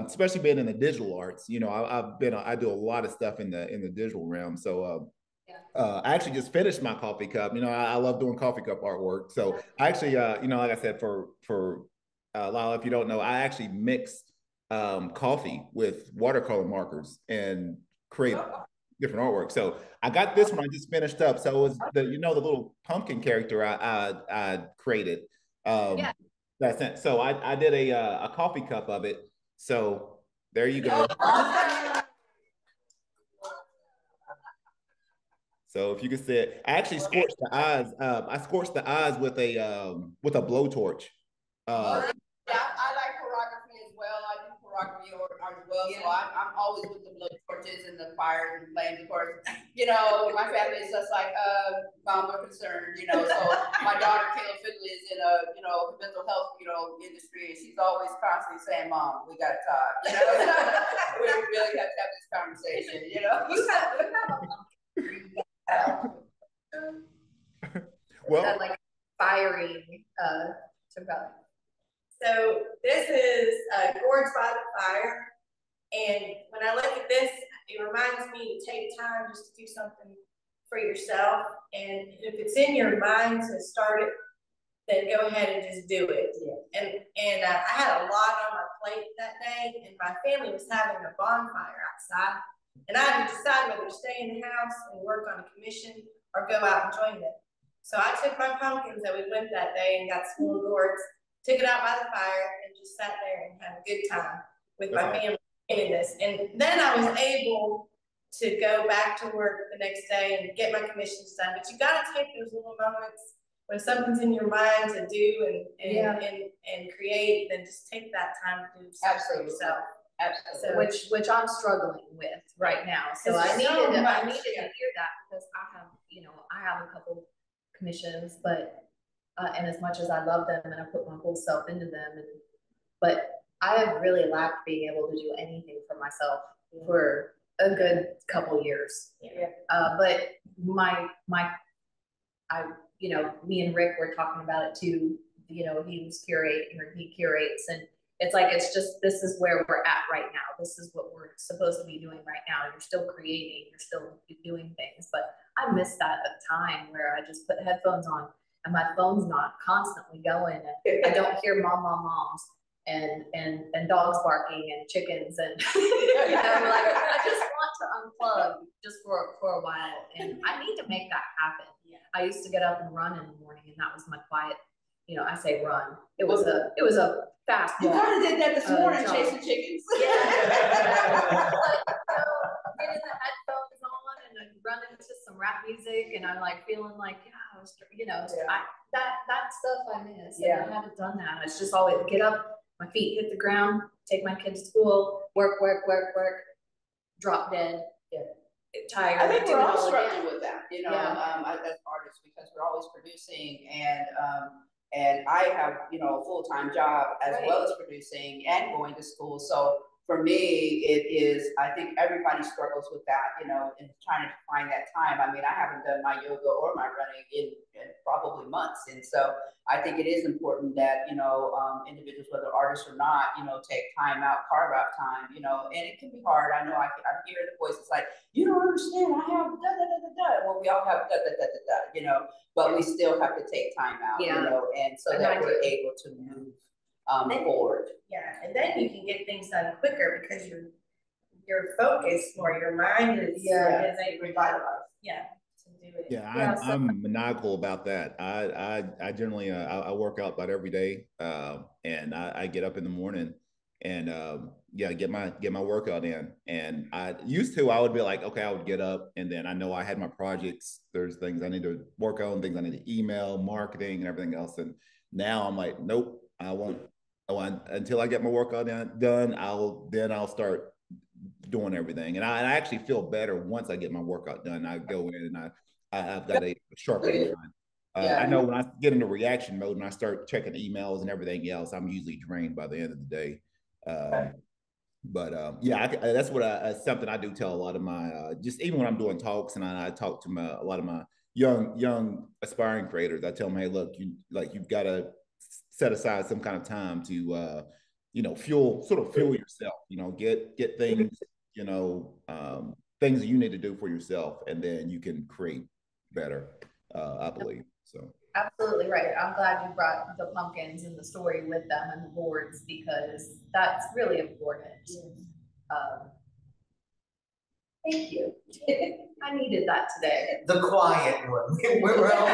especially being in the digital arts. You know, I do a lot of stuff in the digital realm. So I actually just finished my coffee cup. You know, I love doing coffee cup artwork. So I actually, you know, like I said, for Lila, if you don't know, I actually mix coffee with watercolor markers and create different artwork. So I got this one I just finished up. So it was the, you know, the little pumpkin character I created. That's it. So I did a coffee cup of it. So there you go. So if you can see it, I actually scorched the eyes. I scorched the eyes with a blowtorch. I like choreography as well. I do choreography as well. So I'm always with the blowtorches and the fires and flames, of course. You know, my family is just like, mom, we're concerned, you know. So my daughter, Kayla Fidley, is in a, you know, mental health, you know, industry. And she's always constantly saying, Mom, we got to talk. You know, we really have to have this conversation, you know. Well, that, like, firing to God. So this is Gorge by the Fire. And when I look at this, it reminds me to take time just to do something for yourself. And if it's in your mind to start it, then go ahead and just do it. Yeah. And I had a lot on my plate that day, and my family was having a bonfire outside. And I had to decide whether to stay in the house and work on a commission or go out and join them. So I took my pumpkins that we went that day and got school gourds, took it out by the fire, and just sat there and had a good time with my family in this. And then I was able to go back to work the next day and get my commissions done. But you got to take those little moments when something's in your mind to do and create, then just take that time to do something for yourself. Absolutely. So, which I'm struggling with right now. So I needed to hear that, because I have, you know, I have a couple commissions, but and as much as I love them and I put my whole self into them, but I have really lacked being able to do anything for myself for a good couple years. Yeah. But me and Rick were talking about it too. You know, he was curating, or he curates, and it's like, it's just, this is where we're at right now. This is what we're supposed to be doing right now. You're still creating, you're still doing things. But I miss that time where I just put headphones on and my phone's not constantly going. And I don't hear moms and dogs barking and chickens. And you know, like, I just want to unplug just for a while. And I need to make that happen. Yeah. I used to get up and run in the morning, and that was my quiet. You know, I say run. It was a fast walk. You kind of did that this morning, chasing chickens. Yeah. Getting the headphones on and I'm running to some rap music, and I'm like feeling like, yeah, I was, you know, yeah. that stuff I miss. Yeah. And I haven't done that. It's just always get up, my feet hit the ground, take my kids to school, work, drop dead. Yeah. Tired. I think we're all struggling with that, you know, as artists, because we're always producing and I have, you know, a full-time job as well as producing and going to school. So for me, it is, I think everybody struggles with that, you know, and trying to find that time. I mean, I haven't done my yoga or my running in probably months. And so I think it is important that, you know, individuals, whether artists or not, you know, take time out, carve out time, you know, and it can be hard. I know I hear the voices like, you don't understand, I have da da da da da. Well, we all have da da da da da, you know, but we still have to take time out, you know, and so that we're able to move forward. Yeah, and then you can get things done quicker because your focus or your mind is revitalized. Yeah, to do it. Yeah, I'm maniacal about that. I generally I work out about every day, and I get up in the morning and get my workout in. And I would be like, okay, I would get up, and then I know I had my projects. There's things I need to work on, things I need to email, marketing, and everything else. And now I'm like, nope, I won't. Until I get my workout done, I'll start doing everything. And I actually feel better once I get my workout done. I go in and I've got a sharper mind. I know when I get into reaction mode and I start checking emails and everything else, I'm usually drained by the end of the day. That's what something I do tell a lot of my just even when I'm doing talks, and I talk to a lot of my young aspiring creators. I tell them, hey, look, you've got to set aside some kind of time to, fuel yourself, you know, get things, you know, things that you need to do for yourself, and then you can create better, I believe. So absolutely right. I'm glad you brought the pumpkins and the story with them and the boards, because that's really important. Thank you. I needed that today. The quiet one. We're all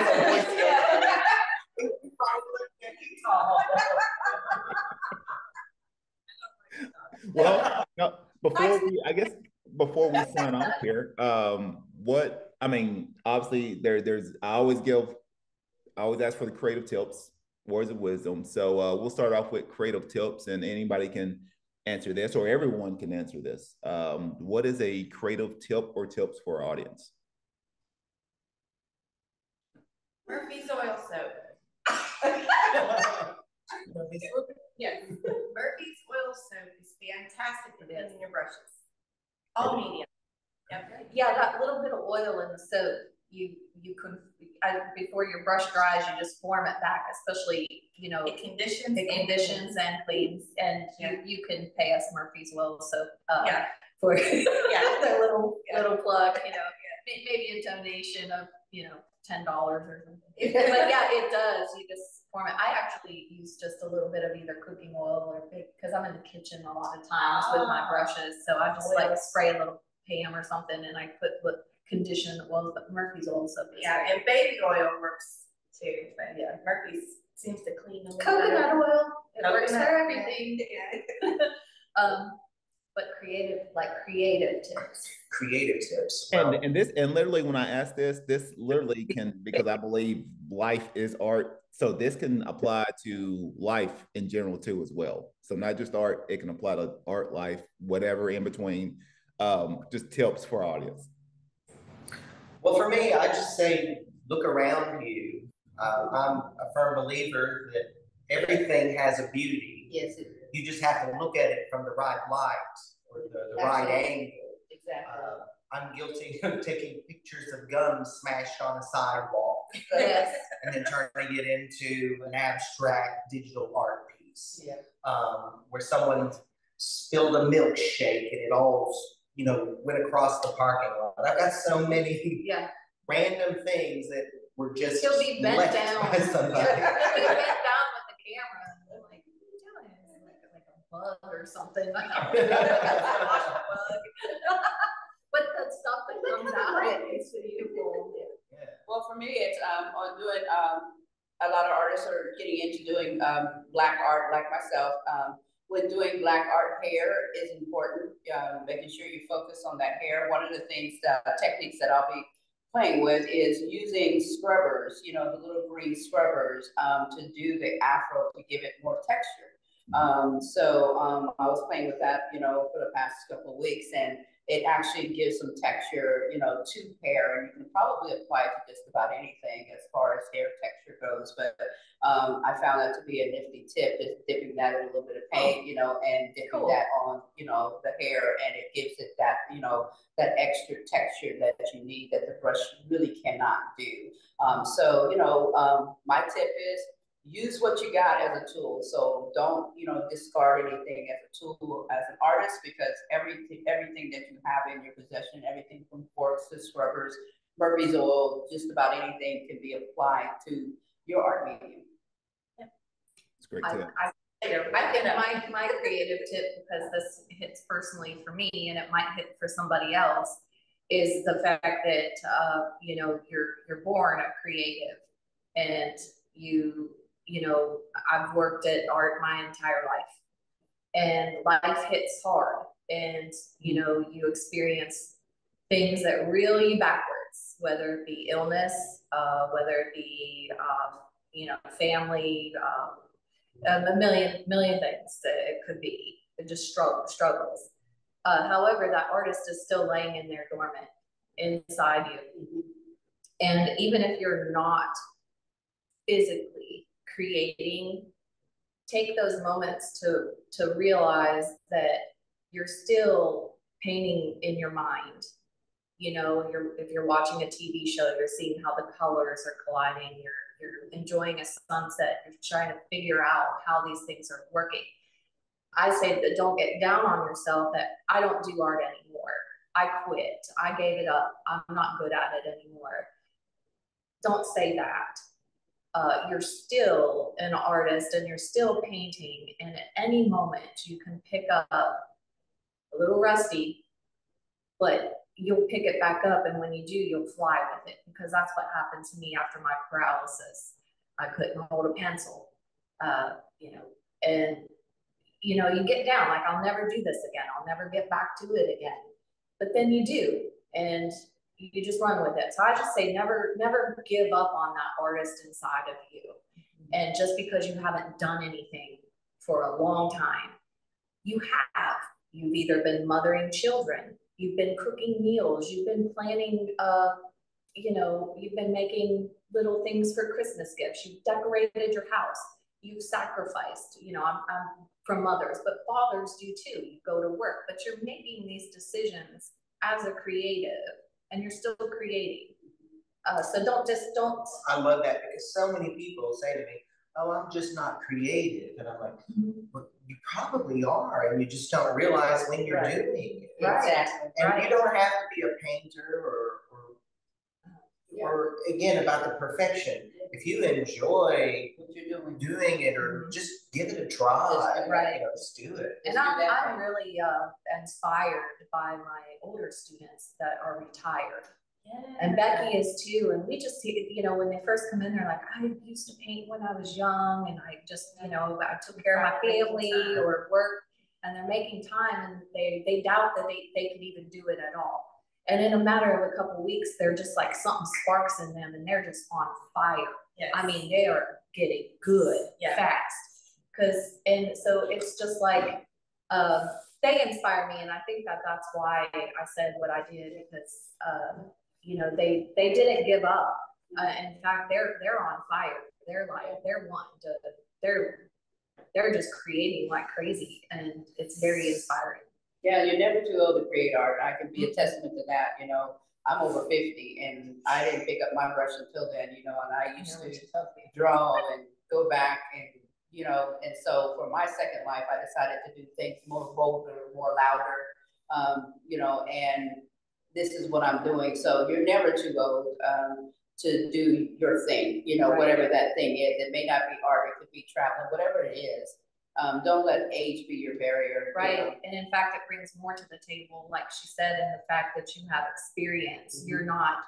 well, no, before we sign off here, obviously I always ask for the creative tips, words of wisdom. So we'll start off with creative tips, and anybody can answer this, or everyone can answer this. What is a creative tip or tips for our audience? Murphy's oil soap. Yes. Murphy's oil soap is fantastic for cleaning your brushes. All medium. Yep. Yeah, that little bit of oil in the soap, you can before your brush dries, you just form it back, especially, you know, it conditions and cleans. And you can pay us Murphy's oil soap for the little plug, you know, maybe a donation of, you know, $10 or something. But yeah, it does. You just form it. I actually use just a little bit of either cooking oil or because I'm in the kitchen a lot of times with my brushes. So I just like spray a little Pam or something, and I put with condition oils, but Murphy's oil soap. Yeah, and baby oil works too. But yeah, Murphy's seems to clean a little. Coconut oil. It works for everything. Yeah. But creative, like creative tips. Creative tips. Wow. And literally when I ask this literally can, because I believe life is art. So this can apply to life in general too as well. So not just art, it can apply to art, life, whatever in between. Just tips for our audience. Well, for me, I just say, look around you. I'm a firm believer that everything has a beauty. Yes, it is. You just have to look at it from the right light or the right angle. Exactly. I'm guilty of taking pictures of gums smashed on a sidewalk. Yes. And then turning it into an abstract digital art piece. Yeah. Where someone spilled a milkshake and it all, you know, went across the parking lot. I've got so many random things that were just He'll be bent left down. By somebody. He'll be bent down with the camera. I'm like, what are you doing? I'm like a bug or something. Like I watch a bug. But the stuff that comes out is beautiful. Yeah. Well, for me, it's on doing. A lot of artists are getting into doing black art, like myself. When doing black art, hair is important, making sure you focus on that hair. One of the things, techniques that I'll be playing with is using scrubbers, you know, the little green scrubbers to do the afro to give it more texture. I was playing with that, you know, for the past couple of weeks, and it actually gives some texture, you know, to hair, and you can probably apply it to just about anything as far as hair texture goes. But I found that to be a nifty tip, just dipping that in a little bit of paint, you know, and dipping that on, you know, the hair, and it gives it that, you know, that extra texture that you need that the brush really cannot do. My tip is, use what you got as a tool. So don't, you know, discard anything as a tool as an artist, because everything that you have in your possession, everything from forks to scrubbers, Murphy's oil, just about anything can be applied to your art medium. Yeah. It's great tip. I think my creative tip, because this hits personally for me and it might hit for somebody else, is the fact that you know, you're born a creative, and you know, I've worked at art my entire life, and life hits hard, and, you know, you experience things that reel you backwards, whether it be illness, whether it be, you know, family, a million things that it could be, just struggles. However, that artist is still laying in there dormant inside you. And even if you're not physically creating, take those moments to realize that you're still painting in your mind. You know, if you're watching a TV show, you're seeing how the colors are colliding, you're enjoying a sunset, you're trying to figure out how these things are working. I say that don't get down on yourself that I don't do art anymore. I quit. I gave it up. I'm not good at it anymore. Don't say that. You're still an artist, and you're still painting, and at any moment you can pick up a little rusty, but you'll pick it back up, and when you do, you'll fly with it, because that's what happened to me after my paralysis. I couldn't hold a pencil, you know, and, you know, you get down, like, I'll never do this again. I'll never get back to it again. But then you do, and you just run with it. So I just say, never give up on that artist inside of you. Mm-hmm. And just because you haven't done anything for a long time, you have. You've either been mothering children, you've been cooking meals, you've been planning, you know, you've been making little things for Christmas gifts, you've decorated your house, you've sacrificed, you know, I'm from mothers, but fathers do too. You go to work, but you're making these decisions as a creative, and you're still creating. So don't. I love that, because so many people say to me, oh, I'm just not creative. And I'm like, well, you probably are, and you just don't realize when you're doing it. Right. Exactly. And you don't have to be a painter or again, about the perfection. If you enjoy you're doing it, or just give it a try. Right. You know, just do it. And I'm really inspired by my older students that are retired. Yeah. And Becky is too. And we just, you know, when they first come in, they're like, I used to paint when I was young, and I just, you know, I took care of my family or work, and they're making time, and they doubt that they can even do it at all. And in a matter of a couple of weeks, they're just like something sparks in them, and they're just on fire. Yes. I mean, they are getting good fast. And so it's just like, they inspire me. And I think that that's why I said what I did, because, you know, they didn't give up. In fact, they're on fire. They're like, they're wanting to, they're just creating like crazy, and it's very inspiring. Yeah, you're never too old to create art. I can be a testament to that. You know, I'm over 50, and I didn't pick up my brush until then, you know, and I used to draw and go back and, you know, and so for my second life, I decided to do things more bolder, more louder, you know, and this is what I'm doing. So you're never too old to do your thing, you know, whatever that thing is. It may not be art, it could be traveling, whatever it is. Don't let age be your barrier. Right. You know? And in fact, it brings more to the table, like she said, and the fact that you have experience. Mm-hmm.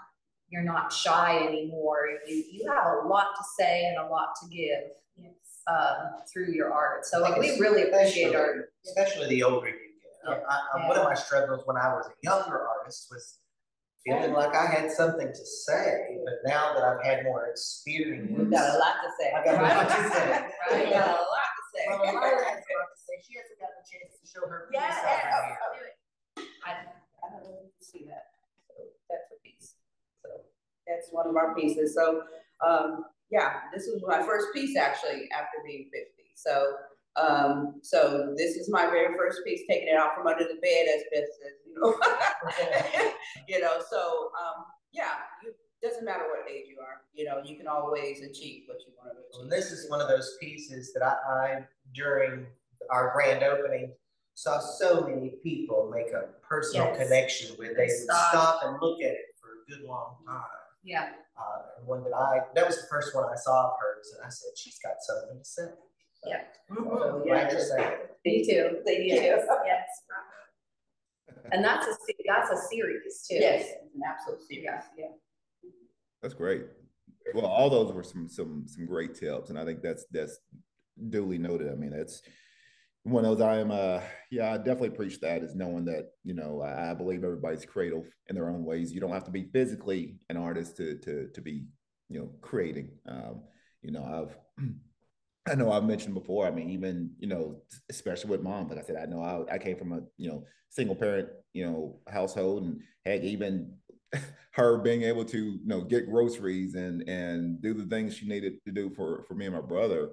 You're not shy anymore. You have a lot to say and a lot to give through your art. So we really appreciate art. Especially the older you get. Yeah. One of my struggles when I was a younger artist was feeling like I had something to say, but now that I've had more experience. You've got a lot to say. I've got a lot to say. Right. Got a lot to say. Well, Lila has a lot to say. She hasn't got a chance to show her piece. Yeah, I'll do it. I don't know if you see that. So that's a piece. So that's one of our pieces. So yeah, this was my first piece actually after being 50. So so this is my very first piece, taking it out from under the bed as best as, you know, you know, so, yeah, it doesn't matter what age you are, you know, you can always achieve what you want to achieve. Well, this is one of those pieces that I during our grand opening, saw so many people make a personal connection with. They would stop and look at it for a good long time. Yeah. And one that was the first one I saw of hers, and I said, she's got something to say. Yeah. So me too. Yes. And that's a series too. Yes, it's an absolute series. Yeah. That's great. Well, all those were some great tips, and I think that's duly noted. I mean, that's one of those I definitely preach that, is knowing that, you know, I believe everybody's creative in their own ways. You don't have to be physically an artist to be, you know, creating. You know, I know I've mentioned before, I mean, even, you know, especially with mom, like I said, I know I came from a, you know, single parent, you know, household, and heck, even her being able to, you know, get groceries and do the things she needed to do for me and my brother.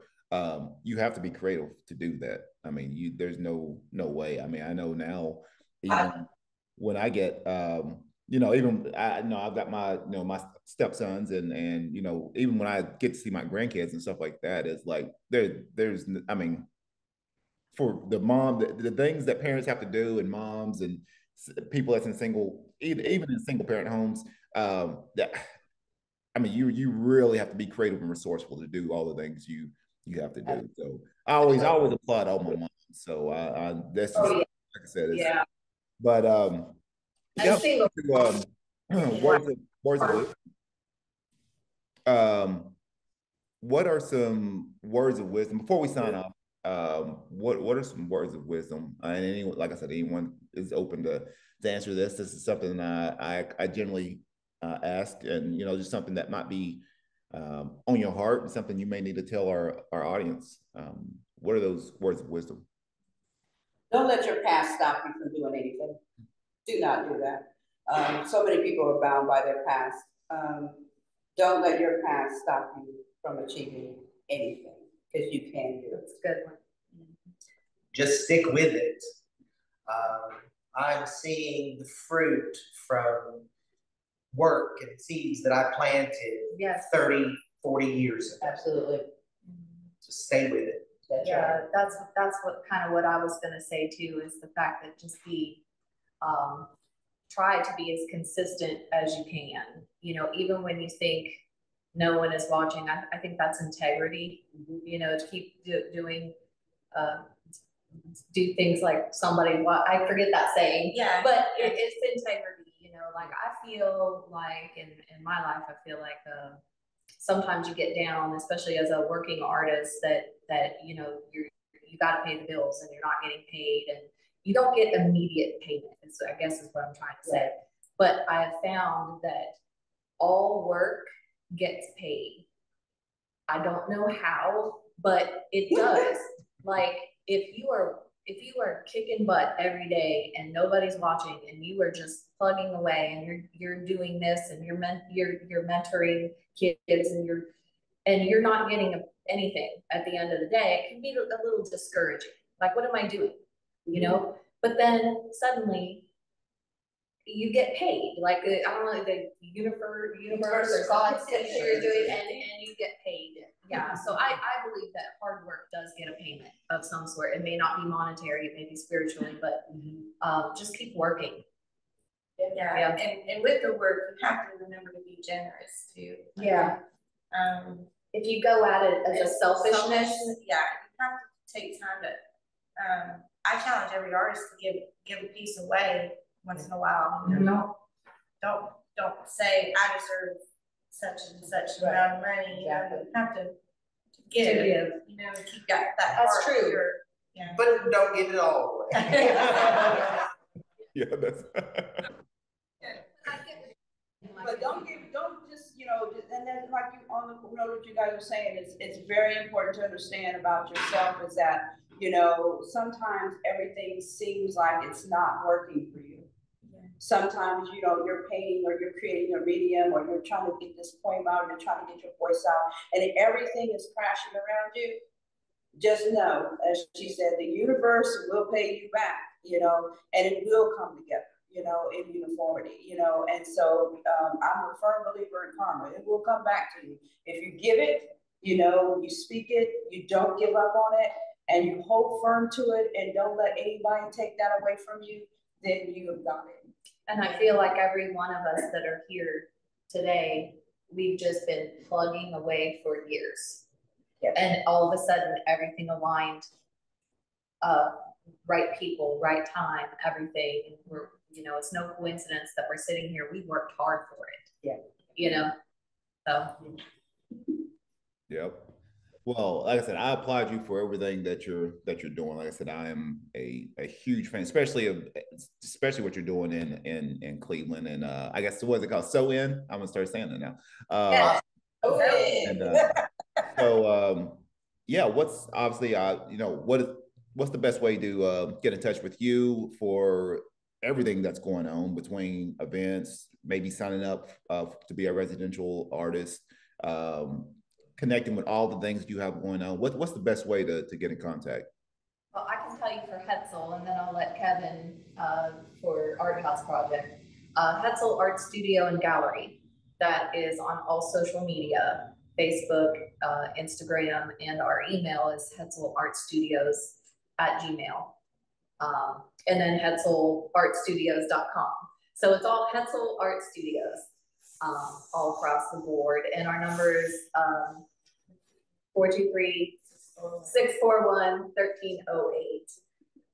You have to be creative to do that. I mean, there's no way. I mean, I know now, even when I get, you know, even I've got my, you know, my stepsons and, you know, even when I get to see my grandkids and stuff like that, it's like there's, I mean, for the mom, the things that parents have to do, and moms and people that's in single parent homes, that, I mean, you really have to be creative and resourceful to do all the things you have to do. So I always applaud all my moms. So that's just, like I said, but, what are some words of wisdom before we sign off? What are some words of wisdom? And anyone, like I said, anyone is open to answer this. This is something I generally ask, and, you know, just something that might be on your heart and something you may need to tell our audience. What are those words of wisdom? Don't let your past stop you from doing anything. Do not do that. So many people are bound by their past. Don't let your past stop you from achieving anything, because you can do it. That's a good one. Just stick with it. I'm seeing the fruit from work and seeds that I planted 30, 40 years ago. Absolutely. Just stay with it. That's what kind of what I was going to say too, is the fact that just be try to be as consistent as you can, you know, even when you think no one is watching. I think that's integrity, you know, to keep do things like somebody, I forget that saying, yeah, but it's integrity, you know, like I feel like in my life, I feel like sometimes you get down, especially as a working artist, that you know, you got to pay the bills and you're not getting paid and you don't get immediate payment, so I guess is what I'm trying to say. But I have found that all work gets paid. I don't know how, but it does. Like if you are kicking butt every day and nobody's watching and you are just plugging away and you're doing this and you're mentoring kids and you're not getting anything at the end of the day, it can be a little discouraging. Like, what am I doing? You know, but then suddenly you get paid. Like, I don't know, the universe or God says you're doing, and you get paid. Yeah. So I believe that hard work does get a payment of some sort. It may not be monetary, it may be spiritually, but just keep working. Yeah. Yeah. And with the work, you have to remember to be generous too. Yeah. If you go at it as a selfishness, yeah, you have to take time to. I challenge every artist to give a piece away once in a while. You know, don't say I deserve such and such amount of money. Yeah. You have to give. You know, keep that. That's true. Your, yeah. But don't get it all away. Yeah, that's. But don't just, you know, and then like you on the note what you guys were saying, it's very important to understand about yourself is that, you know, sometimes everything seems like it's not working for you. Yeah. Sometimes, you know, you're painting or you're creating a medium or you're trying to get this poem out or you're trying to get your voice out and everything is crashing around you. Just know, as she said, the universe will pay you back, you know, and it will come together, you know, in uniformity, you know, and so I'm a firm believer in karma. It will come back to you. If you give it, you know, you speak it, you don't give up on it, and you hold firm to it and don't let anybody take that away from you, then you have done it. And I feel like every one of us that are here today, we've just been plugging away for years. Yep. And all of a sudden, everything aligned, right people, right time, everything. And we're, you know, it's no coincidence that we're sitting here. We worked hard for it. Yeah. You know, so. Yep. Well, like I said, I applaud you for everything that you're doing. Like I said, I am a huge fan, especially what you're doing in Cleveland. And I guess what is it called? SoIn. I'm gonna start saying that now. Yes. Okay. And, yeah, what's obviously, you know, what's the best way to get in touch with you for everything that's going on between events, maybe signing up to be a residential artist, connecting with all the things you have going on. What's the best way to get in contact? Well, I can tell you for Hetzel, and then I'll let Kevin for Art House Project. Hetzel Art Studio and Gallery. That is on all social media, Facebook, Instagram, and our email is hetzelartstudios@gmail.com. And then hetzelartstudios.com. So it's all Hetzel Art Studios, all across the board. And our number is 423-641-1308.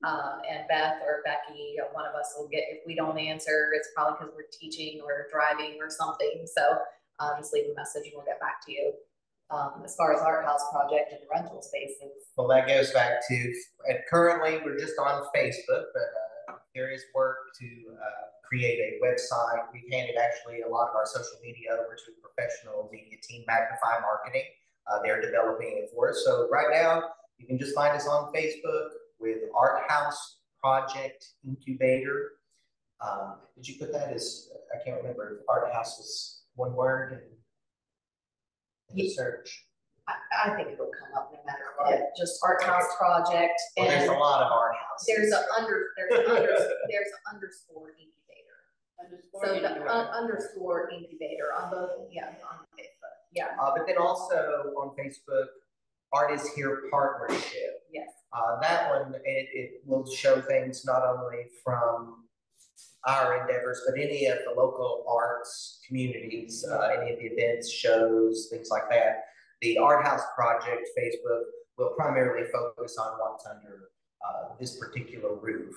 And Beth or Becky, one of us will get, if we don't answer, it's probably because we're teaching or driving or something. So just leave a message and we'll get back to you. As far as Art House Project and rental spaces. Well, that goes back to, currently we're just on Facebook, but there is work to create a website. We've handed actually a lot of our social media over to a professional media team, Magnify Marketing. They're developing it for us. So right now, you can just find us on Facebook with Art House Project Incubator. Did you put that as, I can't remember, if Art House is one word? And, search. I think it'll come up no matter what. Yeah. Just Art House Project. Well, and there's a lot of art houses. There's an underscore incubator. Underscore incubator on both. Yeah, on Facebook. Yeah. But then also on Facebook, Art is Here Partnership. Yes. That one it will show things not only from our endeavors, but any of the local arts communities, any of the events, shows, things like that. The Art House Project Facebook will primarily focus on what's under this particular roof,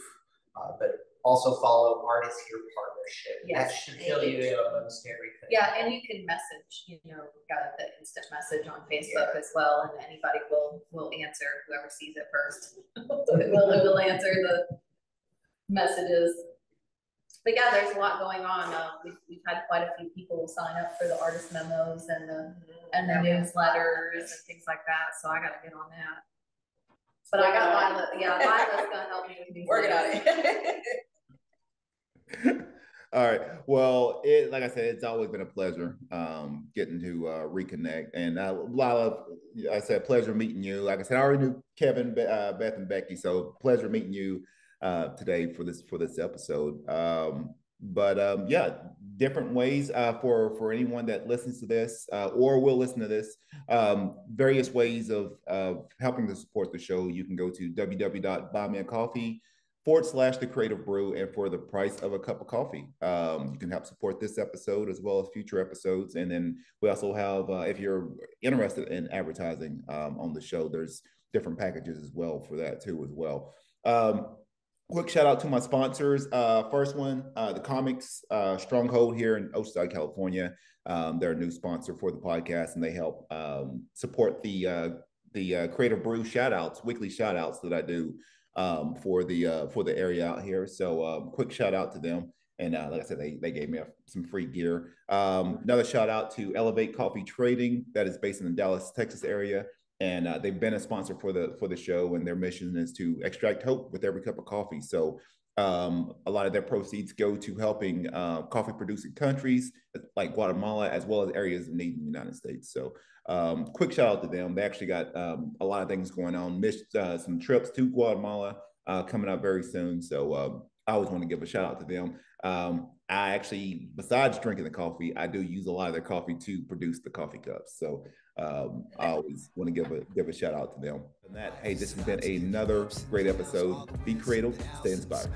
but also follow Art is Here Partnership. Yes, that should fill you in on most everything. Yeah, and you can message, you know, got the instant message on Facebook as well, and anybody will answer, whoever sees it first. So it will answer the messages. But yeah, there's a lot going on. We've had quite a few people sign up for the artist memos and the newsletters and things like that. So I got to get on that. But I got Lila. Yeah, Lila's gonna help me with these. Working on it. All right. Well, like I said, it's always been a pleasure getting to reconnect. And Lila, I said pleasure meeting you. Like I said, I already knew Kevin, Beth, and Becky, so pleasure meeting you today for this episode. But yeah, different ways for anyone that listens to this or will listen to this, various ways of helping to support the show. You can go to www.buymeacoffee.com/thecreativebrew, and for the price of a cup of coffee, you can help support this episode as well as future episodes. And then we also have, if you're interested in advertising on the show, there's different packages as well for that too as well. Quick shout out to my sponsors. First one, the Comics Stronghold here in Oceanside, California. They're a new sponsor for the podcast, and they help support the Creative Brew shout outs, weekly shout outs that I do for the area out here. So quick shout out to them. And like I said, they gave me some free gear. Another shout out to Elevate Coffee Trading, that is based in the Dallas, Texas area. And they've been a sponsor for the show, and their mission is to extract hope with every cup of coffee. So a lot of their proceeds go to helping coffee-producing countries like Guatemala, as well as areas of need in the United States. So quick shout out to them. They actually got a lot of things going on. Missed some trips to Guatemala coming up very soon. So I always want to give a shout out to them. I actually, besides drinking the coffee, I do use a lot of their coffee to produce the coffee cups. So I always want to give a shout out to them. And that, hey, this has been another great episode. Be creative, stay inspired.